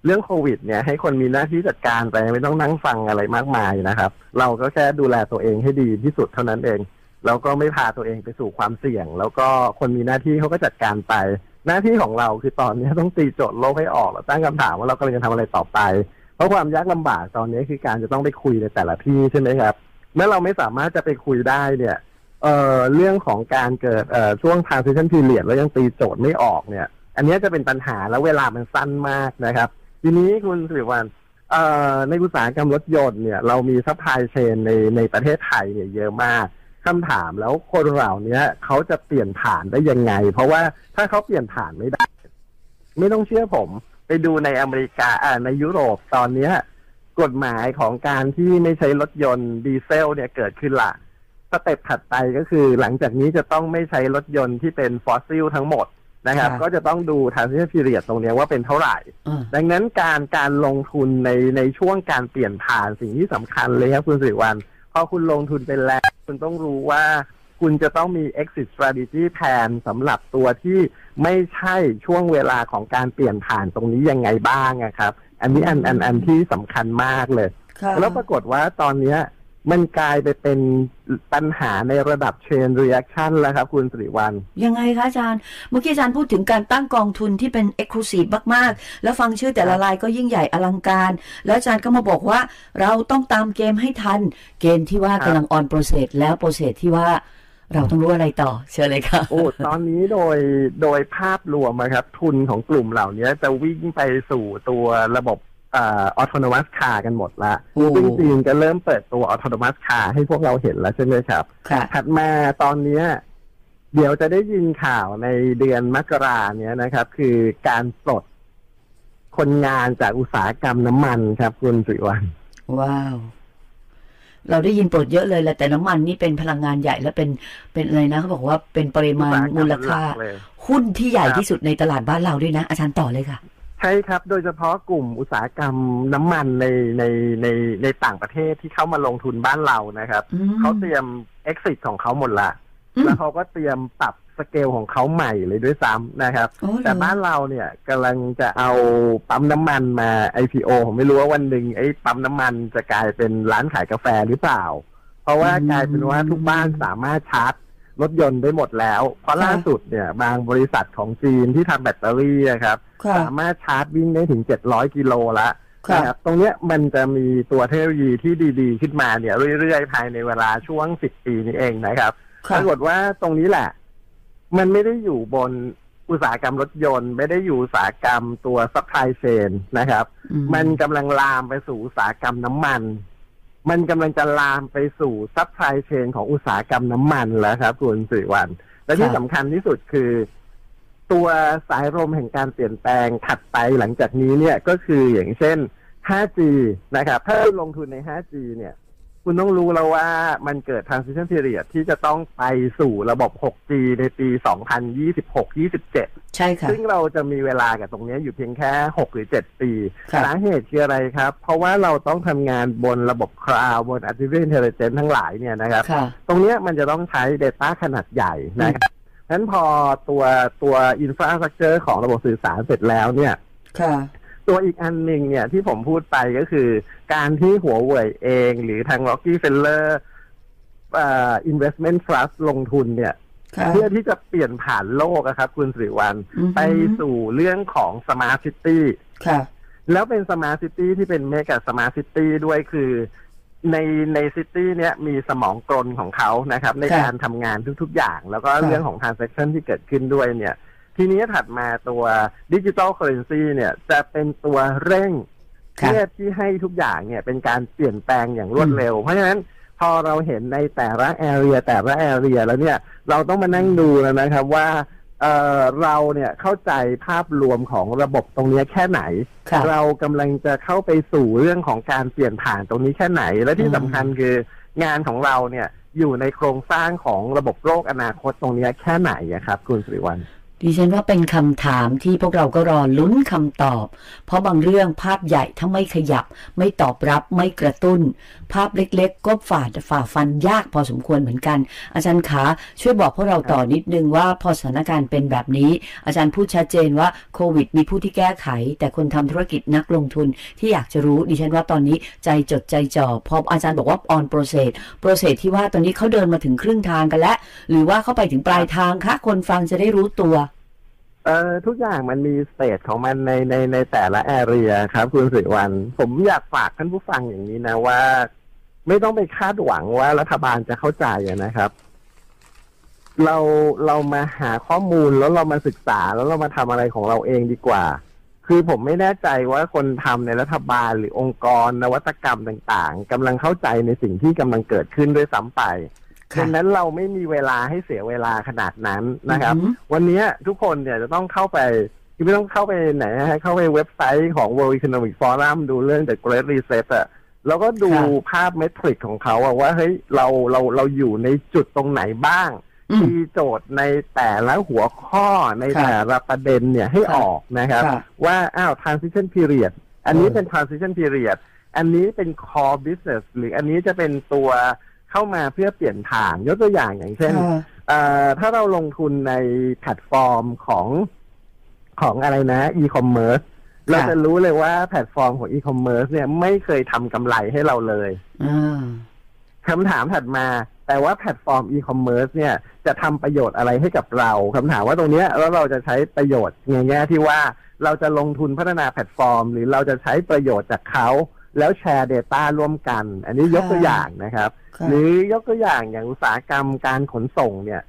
เรื่องโควิดเนี่ยให้คนมีหน้าที่จัดการไปไม่ต้องนั่งฟังอะไรมากมายนะครับเราก็แค่ดูแลตัวเองให้ดีที่สุดเท่านั้นเองแล้วก็ไม่พาตัวเองไปสู่ความเสี่ยงแล้วก็คนมีหน้าที่เขาก็จัดการไปหน้าที่ของเราคือตอนนี้ต้องตีโจทย์โลกให้ออกแล้วตั้งคำถามว่าเรากำลังจะทำอะไรต่อไปเพราะความยากลำบากตอนนี้คือการจะต้องไปคุยในแต่ละที่ใช่ไหมครับเมื่อเราไม่สามารถจะไปคุยได้เนี่ยเอ่อเรื่องของการเกิดเอ่อช่วง transition period แล้วยังตีโจทย์ไม่ออกเนี่ยอันนี้จะเป็นปัญหาแล้วเวลามันสั้นมากนะครับทีนี้คุณสิริวรรณเอ่อในอุตสาหกรรมรถยนต์เนี่ยเรามี supply chain ในในประเทศไทยเนี่ยเยอะมากคำถามแล้วคนเหล่านี้เขาจะเปลี่ยนผ่านได้ยังไงเพราะว่าถ้าเขาเปลี่ยนผ่านไม่ได้ไม่ต้องเชื่อผมไปดูในอเมริกาอ่าในยุโรปตอนนี้กฎหมายของการที่ไม่ใช้รถยนต์ดีเซลเนี่ยเกิดขึ้นละสเต็ปถัดไปก็คือหลังจากนี้จะต้องไม่ใช้รถยนต์ที่เป็นฟอสซิลทั้งหมดนะครับก็จะต้องดูtransition periodตรงนี้ว่าเป็นเท่าไหร่ดังนั้นการการลงทุนในในช่วงการเปลี่ยนผ่านสิ่งที่สำคัญเลยครับคุณสิริวรรณพอคุณลงทุนไปแล้วคุณต้องรู้ว่าคุณจะต้องมี exit strategy plan สำหรับตัวที่ไม่ใช่ช่วงเวลาของการเปลี่ยนผ่านตรงนี้ยังไงบ้างนะครับอันนี้อันอันอันที่สำคัญมากเลยแล้วปรากฏว่าตอนนี้มันกลายไปเป็นปัญหาในระดับ chain reaction แล้วครับคุณสิริวรรณยังไงคะอาจารย์เมื่อกี้อาจารย์พูดถึงการตั้งกองทุนที่เป็น exclusive มากๆแล้วฟังชื่อแต่ละรายก็ยิ่งใหญ่อลังการแล้วอาจารย์ก็มาบอกว่าเราต้องตามเกมให้ทันเกมที่ว่ากำลัง on process แล้ว process ที่ว่าเราต้องรู้อะไรต่อเชิญเลยค่ะโอ้ตอนนี้โดยโดยภาพรวมนะครับทุนของกลุ่มเหล่านี้จะวิ่งไปสู่ตัวระบบ ออโตโนมัสคาร์กันหมดละซึ่งจีนก็เริ่มเปิดตัวออโตโนมัสคาร์ให้พวกเราเห็นแล้วใช่ไหมครับถัดมาตอนนี้เดี๋ยวจะได้ยินข่าวในเดือนมกราเนี้ยนะครับคือการปลดคนงานจากอุตสาหกรรมน้ำมันครับคุณสุวรรณว้าวเราได้ยินปลดเยอะเลยแหละแต่น้ำมันนี่เป็นพลังงานใหญ่และเป็นเป็นอะไรนะเขาบอกว่าเป็นปริมาณมูลค่าหุ้นที่ใหญ่ที่สุดในตลาดบ้านเราด้วยนะอาจารย์ต่อเลยค่ะใช่ครับโดยเฉพาะกลุ่มอุตสาหกรรมน้ำมันในในในในต่างประเทศที่เข้ามาลงทุนบ้านเรานะครับเขาเตรียม exit ของเขาหมดละแล้วเขาก็เตรียมปรับสเกลของเขาใหม่เลยด้วยซ้ำนะครับแต่บ้านเราเนี่ยกำลังจะเอาปั๊มน้ำมันมา ไอ พี โอ ผมไม่รู้ว่าวันหนึ่งไอ้ปั๊มน้ำมันจะกลายเป็นร้านขายกาแฟหรือเปล่าเพราะว่ากลายเป็นว่าทุกบ้านสามารถชาร์จรถยนต์ได้หมดแล้วเพราะล่าสุดเนี่ยบางบริษัทของจีนที่ทำแบตเตอรี่นะครับสามารถชาร์จวิ่งได้ถึงเจ็ดร้อยกิโลละนะครับตรงเนี้ยมันจะมีตัวเทคโนโลยีที่ดีๆขึ้นมาเนี่ยเรื่อยๆภายในเวลาช่วงสิบปีนี้เองนะครับปรากฏว่าตรงนี้แหละมันไม่ได้อยู่บนอุตสาหกรรมรถยนต์ไม่ได้อยู่อุตสาหกรรมตัวซัพพลายเชนนะครับมันกำลังลามไปสู่อุตสาหกรรมน้ำมันมันกำลังจะลามไปสู่ซัพพลายเชนของอุตสาหกรรมน้ำมันแล้วครับคุณสิริวัลและที่สำคัญที่สุดคือตัวสายลมแห่งการเปลี่ยนแปลงถัดไปหลังจากนี้เนี่ยก็คืออย่างเช่น ไฟว์จี นะครับถ้าลงทุนใน ไฟว์จี เนี่ยคุณต้องรู้แล้วว่ามันเกิด transition period ที่จะต้องไปสู่ระบบ หกจี ในปี สองพันยี่สิบหกถึงยี่สิบเจ็ด ใช่ค่ะซึ่งเราจะมีเวลากับตรงนี้อยู่เพียงแค่หกหรือเจ็ดปีสาเหตุคืออะไรครับเพราะว่าเราต้องทำงานบนระบบ cloud บน artificial intelligence ทั้งหลายเนี่ยนะครับตรงนี้มันจะต้องใช้ data ขนาดใหญ่นะครับงั้นพอตัวตัว infrastructure ของระบบสื่อสารเสร็จแล้วเนี่ยตัวอีกอันหนึ่งเนี่ยที่ผมพูดไปก็คือการที่หัวเว่ยเองหรือทาง Rocky Feller เอ่อ Investment Trust ลงทุนเนี่ยเพื่อที่จะเปลี่ยนผ่านโลกอะครับคุณสิริวัลไปสู่เรื่องของ Smart City แล้วเป็น Smart City ที่เป็น Mega Smart City ด้วยคือในในซิตี้เนี่ยมีสมองกลนของเขานะครับในการทำงานทุกๆอย่างแล้วก็เรื่องของ Transaction ที่เกิดขึ้นด้วยเนี่ยทีนี้ถัดมาตัวดิจิทัลเคอร์เรนซีเนี่ยจะเป็นตัวเร่งเพื่อที่ให้ทุกอย่างเนี่ยเป็นการเปลี่ยนแปลงอย่างรวดเร็วเพราะฉะนั้นพอเราเห็นในแต่ละแอเรียแต่ละแอเรียแล้วเนี่ยเราต้องมานั่งดูแล้วนะครับว่าเอ่อเราเนี่ยเข้าใจภาพรวมของระบบตรงนี้แค่ไหนเรากำลังจะเข้าไปสู่เรื่องของการเปลี่ยนผ่านตรงนี้แค่ไหนและที่สำคัญคืองานของเราเนี่ยอยู่ในโครงสร้างของระบบโลกอนาคตตรงนี้แค่ไหนครับคุณสิริวัลดิฉันว่าเป็นคำถามที่พวกเราก็รอลุ้นคำตอบเพราะบางเรื่องภาพใหญ่ถ้าไม่ขยับไม่ตอบรับไม่กระตุ้นภาพเล็กๆก็ฝ่าฝ่าฟันยากพอสมควรเหมือนกันอาจารย์ขาช่วยบอกพวกเราต่อนิดนึงว่าพอสถานการณ์เป็นแบบนี้อาจารย์พูดชัดเจนว่าโควิดมีผู้ที่แก้ไขแต่คนทำธุรกิจนักลงทุนที่อยากจะรู้ดิฉันว่าตอนนี้ใจจดใจจ่อพออาจารย์บอกว่า on process process ที่ว่าตอนนี้เขาเดินมาถึงครึ่งทางกันแล้วหรือว่าเขาไปถึงปลายทางคะคนฟังจะได้รู้ตัวเอ่อทุกอย่างมันมีสเตจของมันในในในแต่ละแอเรียครับคุณสิริวัลผมอยากฝากท่านผู้ฟังอย่างนี้นะว่าไม่ต้องไปคาดหวังว่ารัฐบาลจะเข้าใจนะครับเราเรามาหาข้อมูลแล้วเรามาศึกษาแล้วเรามาทำอะไรของเราเองดีกว่าคือผมไม่แน่ใจว่าคนทำในรัฐบาลหรือองค์กรนวัตกรรมต่างๆกำลังเข้าใจในสิ่งที่กำลังเกิดขึ้นด้วยซ้ำไปดังนั้นเราไม่มีเวลาให้เสียเวลาขนาดนั้นนะครับวันนี้ทุกคนเนี่ยจะต้องเข้าไปไม่ต้องเข้าไปไหนนะเข้าไปเว็บไซต์ของ World Economic Forum ดูเรื่อง The Great Reset อะแล้วก็ดูภาพเมทริกของเขาว่าเฮ้ยเราเราเราอยู่ในจุดตรงไหนบ้างมีโจทย์ในแต่ละหัวข้อในแต่ละประเด็นเนี่ยให้ออกนะครับว่าอ้าว Transition Period อันนี้เป็น Transition Period อันนี้เป็น Core Business หรืออันนี้จะเป็นตัวเข้ามาเพื่อเปลี่ยนผ่านยกตัวอย่างอย่างเช่นถ้าเราลงทุนในแพลตฟอร์มของของอะไรนะอีคอมเมิร์ซเราจะรู้เลยว่าแพลตฟอร์มของอีคอมเมิร์ซเนี่ยไม่เคยทำกำไรให้เราเลยคำถามถัดมาแต่ว่าแพลตฟอร์มอีคอมเมิร์ซเนี่ยจะทำประโยชน์อะไรให้กับเราคำถามว่าตรงเนี้ยแล้วเราจะใช้ประโยชน์ในแง่ที่ว่าเราจะลงทุนพัฒนาแพลตฟอร์มหรือเราจะใช้ประโยชน์จากเขาแล้วแชร์ data ร่วมกันอันนี้ยกตัวอย่างนะครับหรือยกตัวอย่างอย่างอุตสาหกรรมการขนส่งเนี่ย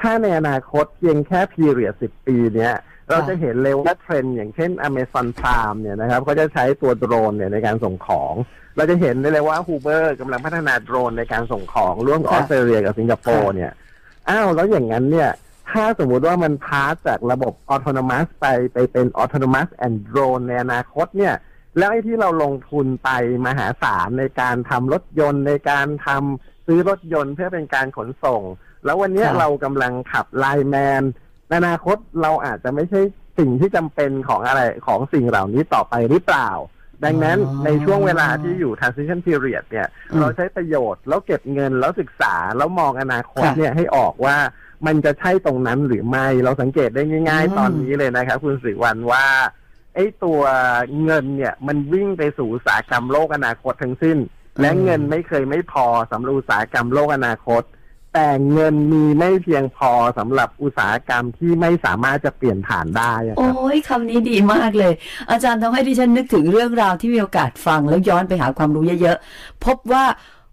ถ้าในอนาคตเพียงแค่ period สิบปีเนี่ย เราจะเห็นเลยว่าเทรนด์อย่างเช่น Amazon Prime เนี่ยนะครับเขาจะใช้ตัวโดรนเนี่ยในการส่งของเราจะเห็นได้เลยว่า Uber กำลังพัฒนาโดรนในการส่งของร่วมกับออสเตรเลียกับสิงคโปร์เนี่ยอ้าวแล้วอย่างนั้นเนี่ยถ้าสมมุติว่ามันพาสจากระบบ Autonomous ไปไปเป็น Autonomous and Drone ในอนาคตเนี่ยแล้วไอ้ที่เราลงทุนไปมหาศาลในการทำรถยนต์ในการทำซื้อรถยนต์เพื่อเป็นการขนส่งแล้ววันนี้เรากำลังขับไลน์แมนในอนาคตเราอาจจะไม่ใช่สิ่งที่จำเป็นของอะไรของสิ่งเหล่านี้ต่อไปหรือเปล่าดังนั้นในช่วงเวลาที่อยู่ transition period เนี่ยเราใช้ประโยชน์แล้วเก็บเงินแล้วศึกษาแล้วมองอนาคตเนี่ยให้ออกว่ามันจะใช่ตรงนั้นหรือไม่เราสังเกตได้ง่ายๆตอนนี้เลยนะครับคุณสิวันว่าไอ้ตัวเงินเนี่ยมันวิ่งไปสู่อุตสาหกรรมโลกอนาคตทั้งสิ้นและเงินไม่เคยไม่พอสำหรับอุตสาหกรรมโลกอนาคตแต่เงินมีไม่เพียงพอสำหรับอุตสาหกรรมที่ไม่สามารถจะเปลี่ยนผ่านได้ครับโอ้ยคำนี้ดีมากเลยอาจารย์ทำให้ดิฉันนึกถึงเรื่องราวที่มีโอกาสฟังแล้วย้อนไปหาความรู้เยอะๆพบว่า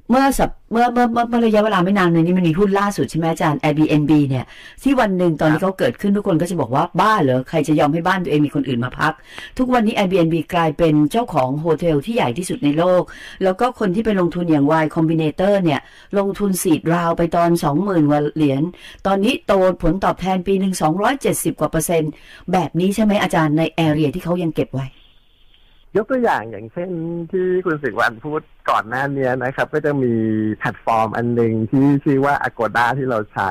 เมื่อสับเมื่อเมื่อเมื่อระยะเวลาไม่นานในนี้มันมีหุ้นล่าสุดใช่ไหมอาจารย์ Airbnb เนี่ยที่วันหนึ่งตอนนี้เขาเกิดขึ้นทุกคนก็จะบอกว่าบ้าเหรอใครจะยอมให้บ้านตัวเองมีคนอื่นมาพักทุกวันนี้ Airbnb กลายเป็นเจ้าของโฮเทลที่ใหญ่ที่สุดในโลกแล้วก็คนที่ไปลงทุนอย่าง Y Combinator เนี่ยลงทุนสีดราวไปตอน สองหมื่น กว่าเหรียญตอนนี้โตผลตอบแทนปีหนึ่งสองร้อยเจ็ดสิบกว่าเปอร์เซ็นต์แบบนี้ใช่ไหมอาจารย์ในแอเรียที่เขายังเก็บไว้ยกตัวอย่างอย่างเช่นที่คุณสิวันพูดก่อนหน้านี้นะครับก็จะมีแพลตฟอร์มอันหนึ่งที่ชื่อว่า Agoda ที่เราใช้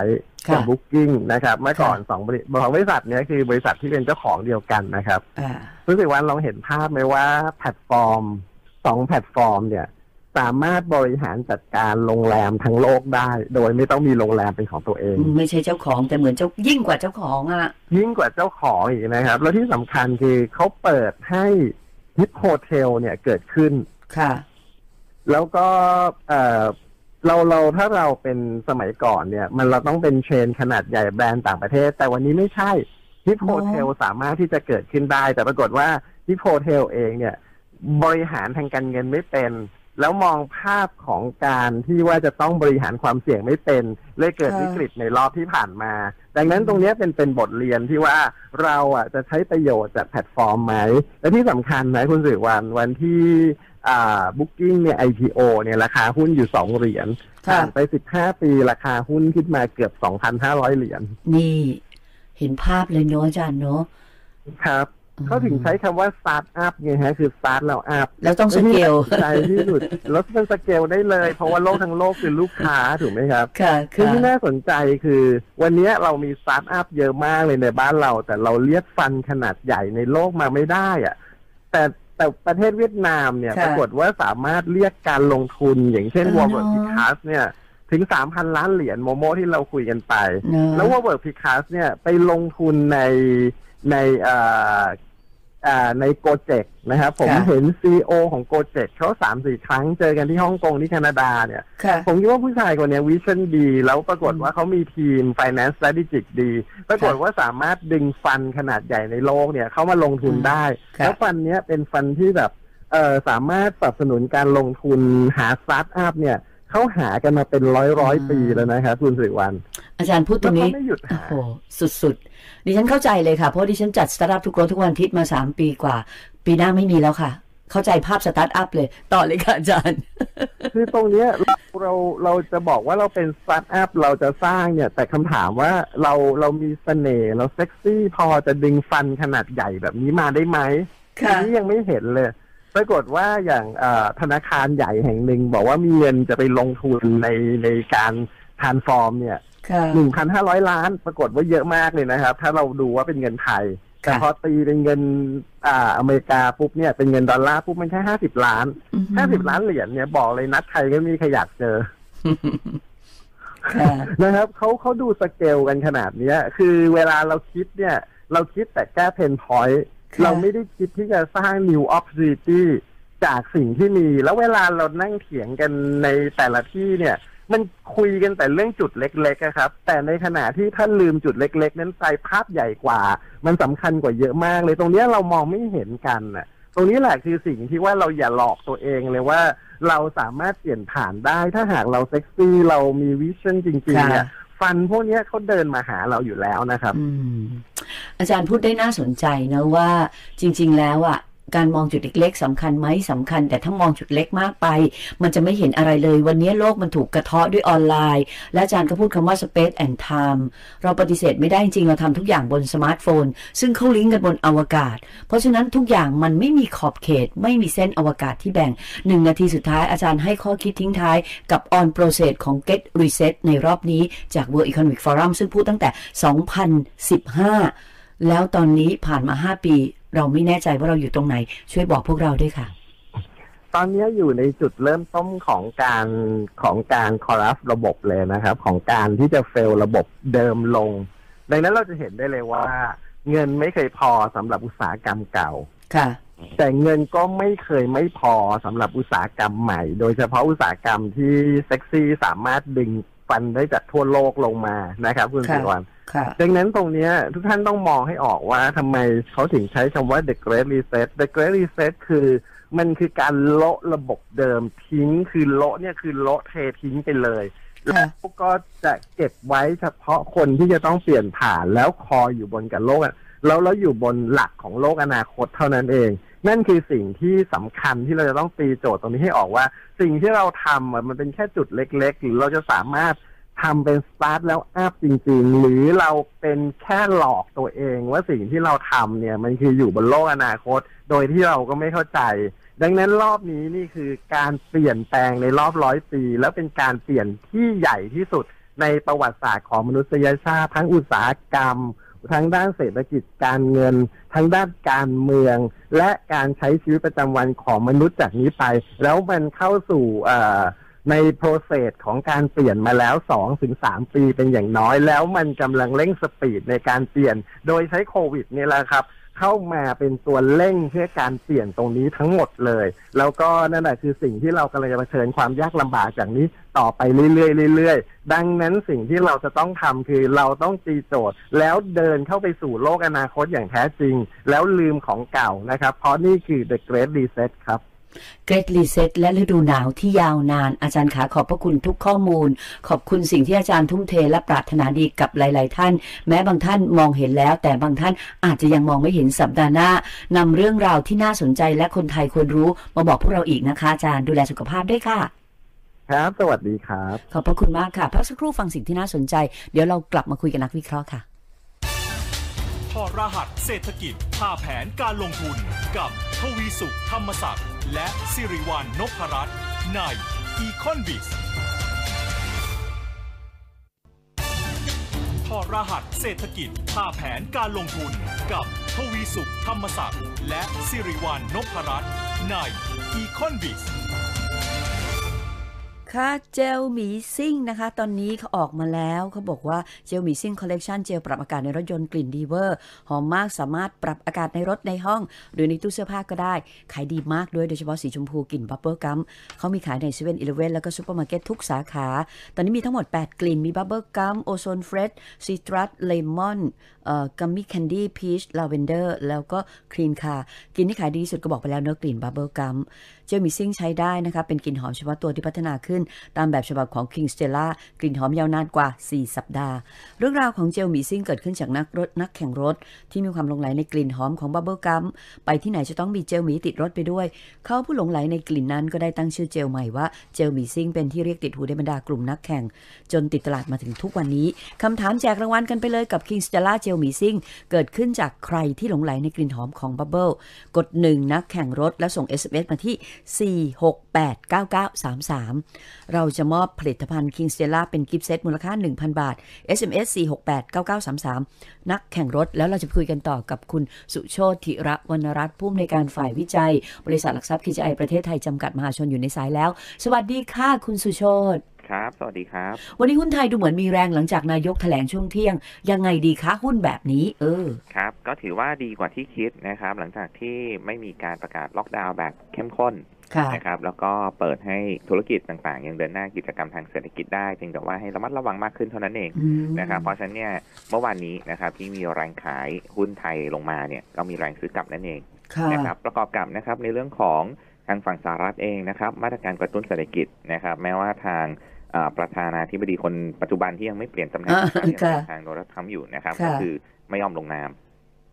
กับ Booking นะครับเมื่อก่อนสองบริของบริษัทนี้คือบริษัทที่เป็นเจ้าของเดียวกันนะครับคุณสิวันลองเห็นภาพไหมว่าแพลตฟอร์มสองแพลตฟอร์มเนี่ยสามารถบริหารจัดการโรงแรมทั้งโลกได้โดยไม่ต้องมีโรงแรมเป็นของตัวเองไม่ใช่เจ้าของแต่เหมือนเจ้ายิ่งกว่าเจ้าของอ่ะยิ่งกว่าเจ้าของอีกนะครับแล้วที่สำคัญคือเขาเปิดให้ฮิปโฮเทลเนี่ยเกิดขึ้นค่ะแล้วก็เอ่อเราเราถ้าเราเป็นสมัยก่อนเนี่ยมันเราต้องเป็นเชนขนาดใหญ่แบรนด์ต่างประเทศแต่วันนี้ไม่ใช่ฮิปโฮเทลสามารถที่จะเกิดขึ้นได้แต่ปรากฏว่าฮิปโฮเทลเองเนี่ยบริหารทางการเงินไม่เป็นแล้วมองภาพของการที่ว่าจะต้องบริหารความเสี่ยงไม่เป็นเลยเกิดวิกฤตในรอบที่ผ่านมาดังนั้นตรงนี้เป็นเป็นบทเรียนที่ว่าเราอ่ะจะใช้ประโยชน์จากแพลตฟอร์มไหมและที่สำคัญนะคุณสิวันวันที่อ่า Booking เนี่ย ไอ พี โอ เนี่ยราคาหุ้นอยู่สองเหรียญผ่านไปสิบห้าปีราคาหุ้นขึ้นมาเกือบ สองพันห้าร้อย เหรียญนี่เห็นภาพเลยเนาะอาจารย์เนาะครับเขาถึงใช้คำว่า start up ไงฮะคือ start เรา up แล้วต้องสเกลใจที่สุดแล้วต้องสเกลได้เลยเพราะว่าโลกทั้งโลกคือลูกค้าถูกไหมครับค่ะคือที่น่าสนใจคือวันนี้เรามี start up เยอะมากเลยในบ้านเราแต่เราเรียกฟันขนาดใหญ่ในโลกมาไม่ได้อะแต่แต่ประเทศเวียดนามเนี่ยปรากฏว่าสามารถเรียกการลงทุนอย่างเช่น World Economic เนี่ยถึง สามพัน ล้านเหรียญโมโมที่เราคุยกันไปแล้ว World Economic เนี่ยไปลงทุนในในอ่าอ่าในโกเจกนะครับผมเห็น ซี อี โอ ของโกเจกเขา สามถึงสี่ ครั้งเจอกันที่ฮ่องกงที่แคนาดาเนี่ยผมคิดว่าผู้ชายคนนี้วิชั่นดีแล้วปรากฏว่าเขามีทีม Finance Strategic ดีปรากฏว่าสามารถดึงฟันขนาดใหญ่ในโลกเนี่ยเข้ามาลงทุนได้แล้วฟันเนี้ยเป็นฟันที่แบบเอ่อสามารถสนับสนุนการลงทุนหาสตาร์ทอัพเนี่ยเขาหากันมาเป็นร้อยๆปีแล้วนะครับคุณสิวันอาจารย์พูดตรงนี้โอ้โหสุดๆดิฉันเข้าใจเลยค่ะเพราะดิฉันจัดสตาร์ทอัพทุกวันทุกวันอาทิตย์มาสามปีกว่าปีหน้าไม่มีแล้วค่ะเข้าใจภาพสตาร์ทอัพเลยต่อเลยค่ะอาจารย์คือตรงนี้เราเราจะบอกว่าเราเป็นสตาร์ทอัพเราจะสร้างเนี่ยแต่คำถามว่าเราเรามีเสน่ห์เราเซ็กซี่พอจะดึงฟันขนาดใหญ่แบบนี้มาได้ไหมอันนี้ยังไม่เห็นเลยปรากฏว่าอย่างธนาคารใหญ่แห่งหนึ่งบอกว่ามีเงินจะไปลงทุนในในการทรานส์ฟอร์มเนี่ย หนึ่งพันห้าร้อย ล้านปรากฏว่าเยอะมากเลยนะครับถ้าเราดูว่าเป็นเงินไทยแต่พอตีเป็นเงินอ่าอเมริกาปุ๊บเนี่ยเป็นเงินดอลลาร์ปุ๊บมันแค่ห้าสิบล้าน ห้าสิบ ล้านเหรียญเนี่ยบอกเลยนัดไทยก็มีขยักเจอ นะครับเขาเขาดูสเกลกันขนาดนี้คือเวลาเราคิดเนี่ยเราคิดแต่แก้เพนพอยต์เราไม่ได้คิดที่จะสร้าง new opportunity จากสิ่งที่มีแล้วเวลาเรานั่งเถียงกันในแต่ละที่เนี่ยมันคุยกันแต่เรื่องจุดเล็กๆครับแต่ในขณะที่ถ้าลืมจุดเล็กๆนั้นไปภาพใหญ่กว่ามันสำคัญกว่าเยอะมากเลยตรงนี้เรามองไม่เห็นกันน่ะตรงนี้แหละคือสิ่งที่ว่าเราอย่าหลอกตัวเองเลยว่าเราสามารถเปลี่ยนผ่านได้ถ้าหากเราเซ็กซี่เรามีวิชั่นจริงๆเนี่ย ฟันพวกนี้เขาเดินมาหาเราอยู่แล้วนะครับอาจารย์พูดได้น่าสนใจนะว่าจริงๆแล้วอ่ะการมองจุดเล็กๆสำคัญไหมสำคัญแต่ถ้ามองจุดเล็กมากไปมันจะไม่เห็นอะไรเลยวันนี้โลกมันถูกกระเทาะด้วยออนไลน์และอาจารย์ก็พูดคำว่า space and time เราปฏิเสธไม่ได้จริงเราทำทุกอย่างบนสมาร์ทโฟนซึ่งเขาลิงก์กันบนอวกาศเพราะฉะนั้นทุกอย่างมันไม่มีขอบเขตไม่มีเส้นอวกาศที่แบ่งหนึ่งนาทีสุดท้ายอาจารย์ให้ข้อคิดทิ้งท้ายกับ on process ของ Great Reset ในรอบนี้จาก World Economic Forum ซึ่งพูดตั้งแต่สองพันสิบห้าแล้วตอนนี้ผ่านมาห้าปีเราไม่แน่ใจว่าเราอยู่ตรงไหนช่วยบอกพวกเราด้วยค่ะตอนนี้อยู่ในจุดเริ่มต้นของการของการคอรัปต์ระบบเลยนะครับของการที่จะเฟลระบบเดิมลงดังนั้นเราจะเห็นได้เลยว่าเงินไม่เคยพอสำหรับอุตสาหกรรมเก่าค่ะแต่เงินก็ไม่เคยไม่พอสำหรับอุตสาหกรรมใหม่โดยเฉพาะอุตสาหกรรมที่เซ็กซี่สามารถดึงฟันได้จากทั่วโลกลงมานะครับคุณสิริวัลย์ดังนั้นตรงนี้ทุกท่านต้องมองให้ออกว่าทำไมเขาถึงใช้คำว่า The Great Reset The Great Reset คือมันคือการโละระบบเดิมทิ้งคือโละเนี่ยคือโละเททิ้งไปเลยแล้วก็จะเก็บไว้เฉพาะคนที่จะต้องเปลี่ยนผ่านแล้วคอยอยู่บนกับโลกแล้วเราอยู่บนหลักของโลกอนาคตเท่านั้นเองนั่นคือสิ่งที่สำคัญที่เราจะต้องตีโจทย์ตรงนี้ให้ออกว่าสิ่งที่เราทำมันเป็นแค่จุดเล็กๆหรือเราจะสามารถทำเป็นสตาร์ทแล้วอัพจริงๆหรือเราเป็นแค่หลอกตัวเองว่าสิ่งที่เราทำเนี่ยมันคืออยู่บนโลกอนาคตโดยที่เราก็ไม่เข้าใจดังนั้นรอบนี้นี่คือการเปลี่ยนแปลงในรอบร้อยปีแล้วเป็นการเปลี่ยนที่ใหญ่ที่สุดในประวัติศาสตร์ของมนุษยชาติทั้งอุตสาหกรรมทั้งด้านเศรษฐกิจการเงินทั้งด้านการเมืองและการใช้ชีวิตประจำวันของมนุษย์จากนี้ไปแล้วมันเข้าสู่ในโปรเซสของการเปลี่ยนมาแล้ว สองถึงสาม ปีเป็นอย่างน้อยแล้วมันกำลังเร่งสปีดในการเปลี่ยนโดยใช้โควิดนี่แหละครับเข้ามาเป็นตัวเร่งเพื่อการเปลี่ยนตรงนี้ทั้งหมดเลยแล้วก็นั่นแหละคือสิ่งที่เรากำลังจะเผชิญความยากลำบากจากนี้ต่อไปเรื่อยๆเรื่อยๆดังนั้นสิ่งที่เราจะต้องทำคือเราต้องตีโจทย์แล้วเดินเข้าไปสู่โลกอนาคตอย่างแท้จริงแล้วลืมของเก่านะครับเพราะนี่คือ The Great Reset ครับGreat Reset และฤดูหนาวที่ยาวนานอาจารย์ขาขอบพระคุณทุกข้อมูลขอบคุณสิ่งที่อาจารย์ทุ่มเทและปรารถนาดีกับหลายๆท่านแม้บางท่านมองเห็นแล้วแต่บางท่านอาจจะยังมองไม่เห็นสัปดาห์หน้านำเรื่องราวที่น่าสนใจและคนไทยควรรู้มาบอกพวกเราอีกนะคะอาจารย์ดูแลสุขภาพด้วยค่ะครับสวัสดีครับขอบพระคุณมากค่ะพักสักครู่ฟังสิ่งที่น่าสนใจเดี๋ยวเรากลับมาคุยกับนักวิเคราะห์ค่ะถอดรหัสเศรษฐกิจท่าแผนการลงทุนกับทวีสุขธรรมศักดิ์และสิริวัลนพรัตน์ใน Economics ถอดรหัสเศรษฐกิจท่าแผนการลงทุนกับทวีสุขธรรมศักดิ์และสิริวัลนพรัตน์ใน Economicsค่ะเจลหมีซิ่งนะคะตอนนี้เขาออกมาแล้วเขาบอกว่าเจลหมีซิ่งคอลเลกชันเจลปรับอากาศในรถยนต์กลิ่นดีเวอร์หอมมากสามารถปรับอากาศในรถในห้องหรือในตู้เสื้อผ้าก็ได้ขายดีมากด้วยโดยเฉพาะสีชมพูกลิ่นบับเบิ้ลกัมเขามีขายในเซเว่นอีเลฟเว่นแล้วก็ซูเปอร์มาร์เก็ตทุกสาขาตอนนี้มีทั้งหมดแปดกลิ่นมีบับเบิ้ลกัมโอโซนเฟรชซิตรัสเลมอนเอ่อกัมมี่แคนดี้พีชลาเวนเดอร์แล้วก็ครีนค่ะกลิ่นที่ขายดีที่สุดก็บอกไปแล้วเนื้อกลิ่นบับเบิ้ลกัมเจลหมีซิ่งใช้ได้นะคะเป็นกลิ่นหอมเฉพาะตัวที่พัฒนาขึ้นตามแบบฉบับของ King Stella กลิ่นหอมยาวนานกว่าสี่สัปดาห์เรื่องราวของเจลหมีซิ่งเกิดขึ้นจากนักรถนักแข่งรถที่มีความหลงใหลในกลิ่นหอมของบับเบิ้ลกัมไปที่ไหนจะต้องมีเจลหมีติดรถไปด้วยเขาผู้หลงใหลในกลิ่นนั้นก็ได้ตั้งชื่อเจลใหม่ว่าเจลหมีซิ่งเป็นที่เรียกติดหูในบรรดากลุ่มนักแข่งจนติดตลาดมาถึงทุกวันนี้คำถามแจกรางวัลกันไปเลยกับ King Stella เจลหมีซิ่งเกิดขึ้นจากใครที่หลงใหลในกลิ่นหอมของบับเบิ้ลกดหนึ่งนักแข่งรถแล้วส่ง เอส เอ็ม เอส มาที่สี่ หก แปด เก้า เก้า สาม สามเราจะมอบผลิตภัณฑ์ King Stella เป็นกิฟต์เซตมูลค่า หนึ่งพัน บาท เอส เอ็ม เอส สี่ หก แปด เก้า เก้า สาม สามนักแข่งรถแล้วเราจะคุยกันต่อกับคุณสุโชติ ธีระวรรณรัตน์ผู้อำนวยการฝ่ายวิจัยบริษัทหลักทรัพย์ เค จี ไอ ประเทศไทยจำกัดมหาชนอยู่ในสายแล้วสวัสดีค่ะคุณสุโชติครับสวัสดีครับวันนี้หุ้นไทยดูเหมือนมีแรงหลังจากนายกแถลงช่วงเที่ยงยังไงดีคะหุ้นแบบนี้เออครับก็ถือว่าดีกว่าที่คิดนะครับหลังจากที่ไม่มีการประกาศล็อกดาวน์แบบเข้มข้นนะครับแล้วก็เปิดให้ธุรกิจต่างๆยังเดินหน้ากิจกรรมทางเศรษฐกิจได้เพียงแต่ว่าให้ระมัดระวังมากขึ้นเท่านั้นเองนะครับเพราะฉะนั้นเนี่ยเมื่อวานนี้นะครับที่มีแรงขายหุ้นไทยลงมาเนี่ยก็มีแรงซื้อกลับนั่นเองนะครับประกอบกับนะครับในเรื่องของทางฝั่งสหรัฐเองนะครับมาตรการกระตุ้นเศรษฐกิจนะครับแม้ว่าทาง ประธานาธิบดีคนปัจจุบันที่ยังไม่เปลี่ยนตำแหน่งทางโดนัลด์ทรัมป์อยู่นะครับก็คือไม่ยอมลงนา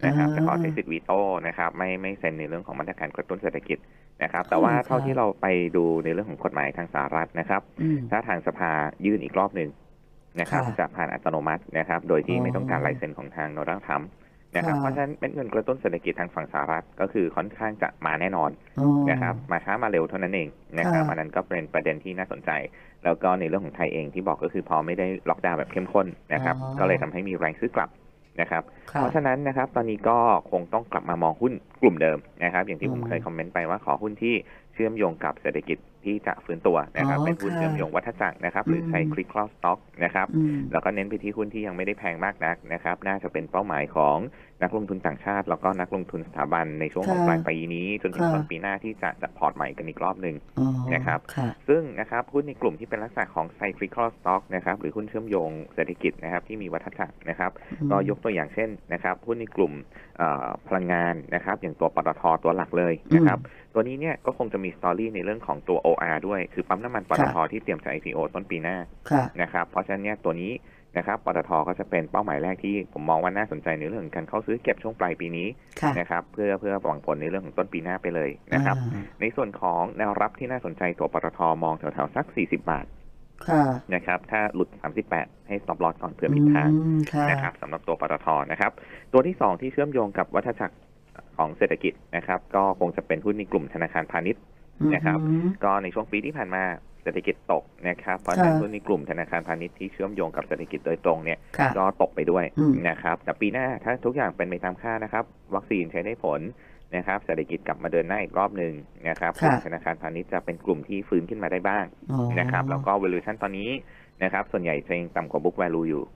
มนะครับจะขอใช้สิทธิ์วีโต้นะครับไม่ไม่เซ็นในเรื่องของมาตรการกระตุ้นเศรษฐกิจนะครับแต่ว่าเท่าที่เราไปดูในเรื่องของกฎหมายทางสหรัฐนะครับถ้าทางสภายื่นอีกรอบหนึ่งนะครับจะผ่านอัตโนมัตินะครับโดยที่ไม่ต้องการลายเซ็นของทางโดนัลด์ทรัมป์นะครับเพราะฉะนั้นเม็ดเงินกระตุ้นเศรษฐกิจทางฝั่งสหรัฐก็คือค่อนข้างจะมาแน่นอนนะครับมาช้ามาเร็วเท่านั้นเองนะครับอันนั้นก็เป็นประเด็นที่น่าสนใจแล้วก็ในเรื่องของไทยเองที่บอกก็คือพอไม่ได้ล็อกดาวน์แบบเข้มข้นนะครับก็เลยทำให้มีแรงซื้อกลับนะครับเพราะฉะนั้นนะครับตอนนี้ก็คงต้องกลับมามองหุ้นกลุ่มเดิมนะครับอย่างที่ผมเคยคอมเมนต์ไปว่าขอหุ้นที่เชื่อมโยงกับเศรษฐกิจที่จะฟื้นตัวนะครับเป็นหุ้นเชื่อมโยงวัฏจักรนะครับหรือไซคลิคอลสต็อกนะครับแล้วก็เน้นไปที่หุ้นที่ยังไม่ได้แพงมากนักนะครับน่าจะเป็นเป้าหมายของนักลงทุนต่างชาติแล้วก็นักลงทุนสถาบันในช่วงของปลายปีนี้จนถึงต้นปีหน้าที่จะจัดพอร์ตใหม่กันอีกรอบหนึ่งนะครับซึ่งนะครับหุ้นในกลุ่มที่เป็นลักษณะของไซคลิคอลสต็อกนะครับหรือหุ้นเชื่อมโยงเศรษฐกิจนะครับที่มีวัฏจักรนะครับก็ยกตัวอย่างเช่นนะครับหุ้นในกลุ่มพลังงานนะครับอย่างตัวปตท.ตัวหลักเลยนะครับตัวนี้เนี่ยก็คงจะมีสตอรี่ในเรื่องของตัว โอ อาร์ ด้วยคือปั๊มน้ำมันปตท.ที่เตรียมจะ ไอ พี โอ ต้นปีหน้านะครับเพราะฉะนั้นเนี่ยตัวนี้นะครับปตท.ก็จะเป็นเป้าหมายแรกที่ผมมองว่าน่าสนใจในเรื่องของการเข้าซื้อเก็บช่วงปลายปีนี้นะครับเพื่อเพื่อหวังผลในเรื่องของต้นปีหน้าไปเลยนะครับในส่วนของแนวรับที่น่าสนใจตัวปตท.มองแถวๆสักสี่สิบบาทนะครับถ้าหลุดสามสิบแปดให้ stop loss ก่อนเผื่อผิดทางนะครับสำหรับตัวปตท.นะครับตัวที่สองที่เชื่อมโยงกับวัฏจักรของเศรษฐกิจนะครับก็คงจะเป็นหุ้นในกลุ่มธนาคารพาณิชย์นะครับก็ในช่วงปีที่ผ่านมาเศรษฐกิจตกนะครับเพราะฉะนั้นหุ้นในกลุ่มธนาคารพาณิชย์ที่เชื่อมโยงกับเศรษฐกิจโดยตรงเนี่ยก็ตกไปด้วยนะครับแต่ปีหน้าถ้าทุกอย่างเป็นไปตามคาดนะครับวัคซีนใช้ได้ผลนะครับเศรษฐกิจกลับมาเดินหน้าอีกรอบหนึ่งนะครับธนาคารพาณิชย์จะเป็นกลุ่มที่ฟื้นขึ้นมาได้บ้างนะครับแล้วก็ valuation ตอนนี้นะครับส่วนใหญ่จะยังต่ำกว่า book value อยู่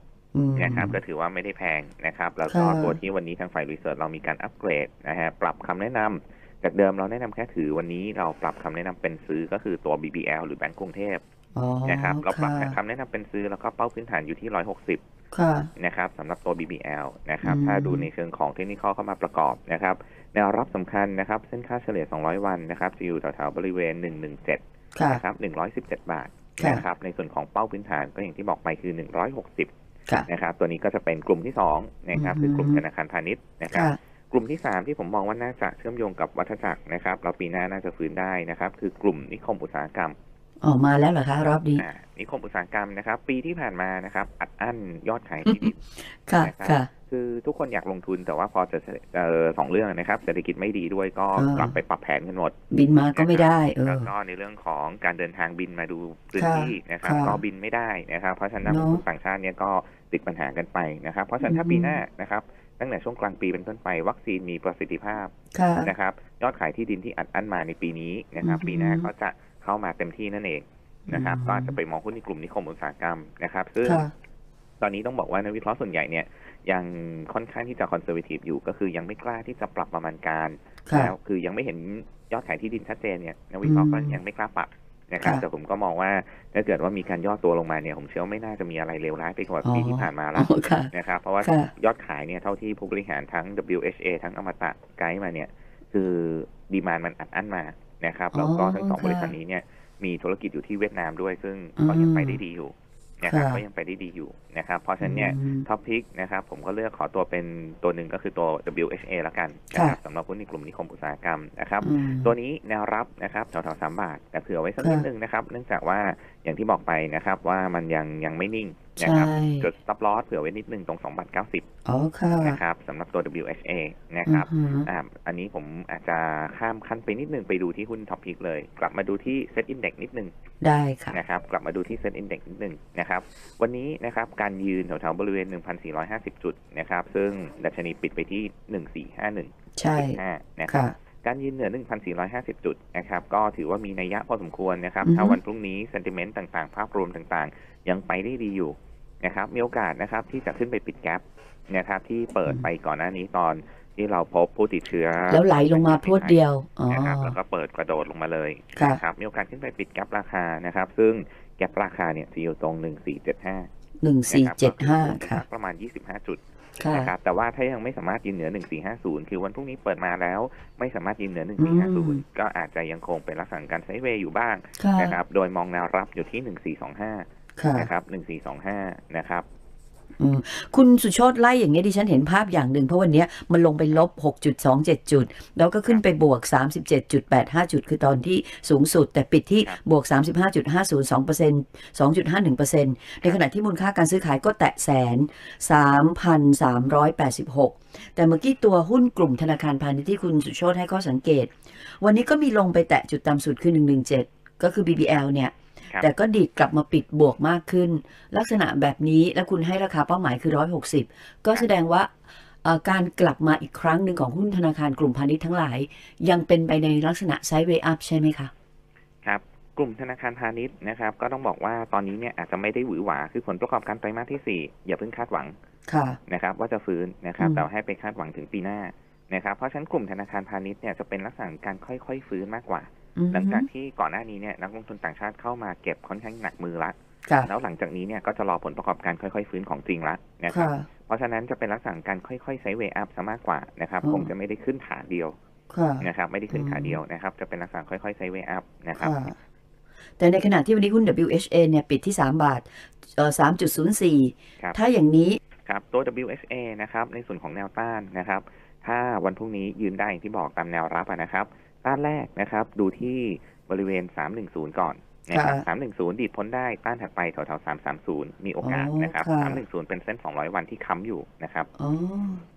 นะครับก็ถือว่าไม่ได้แพงนะครับแล้วก็ตัวที่วันนี้ทางฝ่ายรีเสิร์ชเรามีการอัปเกรดนะฮะปรับคำแนะนำจากเดิมเราแนะนำแค่ถือวันนี้เราปรับคำแนะนำเป็นซื้อก็คือตัว บี บี แอล หรือแบงก์กรุงเทพนะครับเราปรับคำแนะนำเป็นซื้อแล้วก็เป้าพื้นฐานอยู่ที่หนึ่งร้อยหกสิบนะครับสำหรับตัว บี บี แอล นะครับถ้าดูในเชิงของเทคนิคเข้ามาประกอบนะครับแนวรับสำคัญนะครับเส้นค่าเฉลี่ยสองร้อยวันนะครับจะอยู่แถวๆบริเวณหนึ่งร้อยสิบเจ็ดนะครับหนึ่งร้อยสิบเจ็ดบาทนะครับในส่วนของเป้าพื้นฐานก็อย่างที่บอกไปคือหนึ่งร้อยหกสิบนะครับตัวนี้ก็จะเป็นกลุ่มที่สองนะครับคือกลุ่มธนาคารพาณิชย์นะครับกลุ่มที่สามที่ผมมองว่าน่าจะเชื่อมโยงกับวัฏจักรนะครับเราปีหน้าน่าจะฟื้นได้นะครับคือกลุ่มนิคมอุตสาหกรรมออกมาแล้วเหรอคะรอบนี้นิคมอุตสาหกรรมนะครับปีที่ผ่านมานะครับอัดอั้นยอดขายที่ดินนะครับคือทุกคนอยากลงทุนแต่ว่าพอจะเอ่อสองเรื่องนะครับเศรษฐกิจไม่ดีด้วยก็กลับไปปรับแผนกันหมดบินมาก็ไม่ได้แล้วก็ในเรื่องของการเดินทางบินมาดูพื้นที่นะครับก็บินไม่ได้นะครับเพราะฉะนั้นนักลงทุนต่างชาติเนี่ยก็ติดปัญหากันไปนะครับเพราะฉะนั้นถ้าปีหน้านะครับตั้งแต่ช่วงกลางปีเป็นต้นไปวัคซีนมีประสิทธิภาพนะครับยอดขายที่ดินที่อัดอั้นมาในปีนี้นะครับปีหน้าก็จะเข้ามาเต็มที่นั่นเองนะครับก็จะไปมองหุ้นในกลุ่มนิคมอุตสาหกรรมนะครับซึ่งตอนนี้ต้องบอกว่านักวิเคราะห์ส่วนใหญ่เนี่ยยังค่อนข้างที่จะคอนเซอร์เวทีฟอยู่ก็คือยังไม่กล้าที่จะปรับประมาณการแล้วคือยังไม่เห็นยอดขายที่ดินชัดเจนเนี่ยนักวิเคราะห์ก็ยังไม่กล้าปรับนะครับแต่ผมก็มองว่าถ้าเกิดว่ามีการย่อตัวลงมาเนี่ยผมเชื่อไม่น่าจะมีอะไรเลวร้ายไปกว่าปีที่ผ่านมาแล้วนะครับเพราะว่ายอดขายเนี่ยเท่าที่ผู้บริหารทั้ง ดับเบิลยู เอช เอ ทั้งอมตะไกด์มาเนี่ยคือดีมานด์มันอัดอั้นมานะครับแล้วก็ทั้งสองบริษัทนี้เนี่ยมีธุรกิจอยู่ที่เวียดนามด้วยซึ่งก็ยังไปได้ดีอยู่นะครับก็ยังไปได้ดีอยู่นะครับเพราะฉะนั้นเนี่ยท็อปพิกนะครับผมก็เลือกขอตัวเป็นตัวหนึ่งก็คือตัว ดับเบิลยู เอช เอ ละกันนะครับสำหรับหุ้นในกลุ่มนิคมอุตสาหกรรมนะครับตัวนี้แนวรับนะครับแถวๆสามบาทแต่เผื่อไว้สักนิดนึงนะครับเนื่องจากว่าอย่างที่บอกไปนะครับว่ามันยังยังไม่นิ่งนะครับจุด stop loss เผื่อไว้นิดนึงตรงสองบาทเก้าสิบนะครับสำหรับตัว ดับเบิลยู เอช เอ นะครับอ่าอันนี้ผมอาจจะข้ามขั้นไปนิดนึงไปดูที่หุ้นท็อปพิกเลยกลับมาดูที่ เซ็ต Index นิดนึงได้ค่ะนะครับกลับมาดูที่ เซ็ต Index นิดนึงนะครับวันนี้นะครับการยืนแถวๆบริเวณ หนึ่งพันสี่ร้อยห้าสิบ จุดนะครับซึ่งดัชนีปิดไปที่ หนึ่งพันสี่ร้อยห้าสิบเอ็ด ใช่นะครับการยืนเหนือ หนึ่งพันสี่ร้อยห้าสิบ จุดนะครับก็ถือว่ามีนัยยะพอสมควรนะครับถ้าวันพรุ่งนี้เซนติเมนต์ต่างๆภาพรวมต่างๆยังไปได้ดีอยู่นะครับมีโอกาสนะครับที่จะขึ้นไปปิดแกปนะครับที่เปิดไปก่อนหน้านี้ตอนที่เราพบผู้ติดเชื้อแล้วไหลลงมาพรวดเดียวนะครับแล้วก็เปิดกระโดดลงมาเลยนะครับมีโอกาสขึ้นไปปิดแกปราคานะครับซึ่งแกปราคาเนี่ยจะอยู่ตรงหนึ่งพันสี่ร้อยเจ็ดสิบห้า หนึ่งพันสี่ร้อยเจ็ดสิบห้าค่ะประมาณยี่สิบห้าจุด นะครับแต่ว่าถ้ายังไม่สามารถยืนเหนือหนึ่งพันสี่ร้อยห้าสิบคือวันพรุ่งนี้เปิดมาแล้วไม่สามารถยืนเหนือหนึ่งพันสี่ร้อยห้าสิบก็อาจจะยังคงเป็นลักษณะการไซด์เวย์อยู่บ้างนะครับโดยมองแนวรับอยู่ที่หนึ่งพันสี่ร้อยยี่สิบห้านะครับหนึ่งพันสี่ร้อยยี่สิบห้านะครับคุณสุโชติไล่อย่างนี้ดิฉันเห็นภาพอย่างหนึ่งเพราะวันนี้มันลงไปลบ หกจุดสองเจ็ด จุดแล้วก็ขึ้นไปบวก สามสิบเจ็ดจุดแปดห้า จุดคือตอนที่สูงสุดแต่ปิดที่บวก สามสิบห้าจุดห้าศูนย์ สองจุดห้าหนึ่งเปอร์เซ็นต์ ในขณะที่มูลค่าการซื้อขายก็แตะแสน สามพันสามร้อยแปดสิบหก แต่เมื่อกี้ตัวหุ้นกลุ่มธนาคารพาณิชย์ที่คุณสุโชติให้ข้อสังเกตวันนี้ก็มีลงไปแตะจุดต่ำสุดคือหนึ่งร้อยสิบเจ็ดก็คือ บี บี แอล เนี่ยแต่ก็ดีดกลับมาปิดบวกมากขึ้นลักษณะแบบนี้แล้วคุณให้ราคาเป้าหมายคือหนึ่งร้อยหกสิบก็แสดงว่าการกลับมาอีกครั้งหนึ่งของหุ้นธนาคารกลุ่มพาณิชย์ทั้งหลายยังเป็นไปในลักษณะไซด์เวย์อัพใช่ไหมคะครับกลุ่มธนาคารพาณิชย์นะครับก็ต้องบอกว่าตอนนี้เนี่ยอาจจะไม่ได้หวือหวาคือผลประกอบการไตรมาสที่สี่อย่าเพิ่งคาดหวังนะครับว่าจะฟื้นนะครับแต่ให้ไปคาดหวังถึงปีหน้านะครับเพราะฉะนั้นกลุ่มธนาคารพาณิชย์เนี่ยจะเป็นลักษณะการค่อยๆฟื้นมากกว่าหลังจากที่ก่อนหน้านี้เนี่ยนักลงทุนต่างชาติเข้ามาเก็บค่อนข้างหนักมือละแล้วหลังจากนี้เนี่ยก็จะรอผลประกอบการค่อยๆฟื้นของจริงละนะครับเพราะฉะนั้นจะเป็นลักษณะการค่อยๆไซด์เวย์อัพซะมากกว่านะครับคงจะไม่ได้ขึ้นขาเดียวนะครับไม่ได้ขึ้นขาเดียวนะครับจะเป็นลักษณะค่อยๆไซด์เวย์อัพนะครับแต่ในขณะที่วันนี้หุ้น ดับเบิลยู เอช เอ เนี่ยปิดที่สามบาทเอ่อ สามจุดศูนย์สี่ ถ้าอย่างนี้ครับตัว ดับเบิลยู เอช เอ นะครับในส่วนของแนวต้านนะครับถ้าวันพรุ่งนี้ยืนได้ที่บอกตามแนวรับนะครับต้านแรกนะครับดูที่บริเวณสามร้อยสิบก่อนนะครับสามร้อยสิบดีดพ้นได้ต้านถัดไปแถวๆสามร้อยสามสิบมีโอกาสนะครับสามร้อยสิบเป็นเส้นสองร้อยวันที่ค้ำอยู่นะครับอ๋อ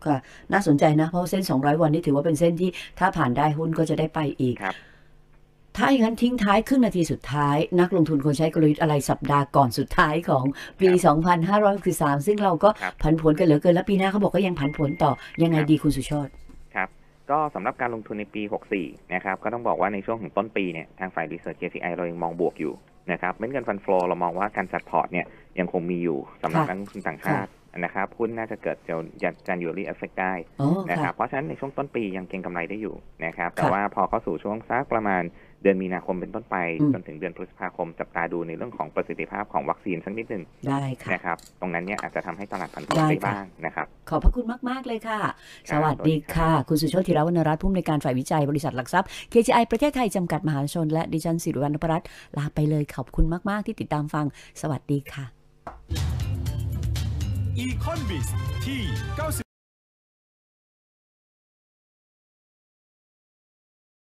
ค่ะน่าสนใจนะเพราะเส้นสองร้อยวันนี่ถือว่าเป็นเส้นที่ถ้าผ่านได้หุ้นก็จะได้ไปอีกครับถ้าอย่างนั้นทิ้งท้ายครึ่งนาทีสุดท้ายนักลงทุนควรใช้กลยุทธ์อะไรสัปดาห์ก่อนสุดท้ายของปีสองพันห้าร้อยหกสิบสามซึ่งเราก็ผันผวนกันเหลือเกินและปีหน้าเขาบอกก็ยังผันผวนต่อยังไงดีคุณสุโชติก็สำหรับการลงทุนในปีหกสี่นะครับก็ต้องบอกว่าในช่วงของต้นปีเนี่ยทางฝ่าย Research เค ซี ไอ เรายังมองบวกอยู่นะครับเม็ดเงินฟันโฟลว์เรามองว่าการจัดพอร์ตเนี่ยยังคงมีอยู่สำหรับนักลงทุนต่างชาตินะครับหุ้นน่าจะเกิดจันยูรี่เอฟเฟกต์ได้นะครับเพราะฉะนั้นในช่วงต้นปียังเก็งกำไรได้อยู่นะครับแต่ว่าพอเข้าสู่ช่วงสักประมาณเดือนมีนาคมเป็นต้นไปจนถึงเดือนพฤษภาคมจับตาดูในเรื่องของประสิทธิภาพของวัคซีนสักนิดหนึ่งได้ค่ะนะครับตรงนั้นเนี่ยอาจจะทำให้ตลาดผันผวนไปบ้างนะครับขอบพระคุณมากๆเลยค่ะสวัสดีค่ะคุณสุโชติ ธีรวรรณรัตน์ผู้อำนวยการฝ่ายวิจัยบริษัทหลักทรัพย์ เค จี ไอ ประเทศไทยจำกัดมหาชนและดิฉันศิริวรรณรัตน์ลาไปเลยขอบคุณมากๆที่ติดตามฟังสวัสดีค่ะอีคอนบิสที่ เก้าสิบ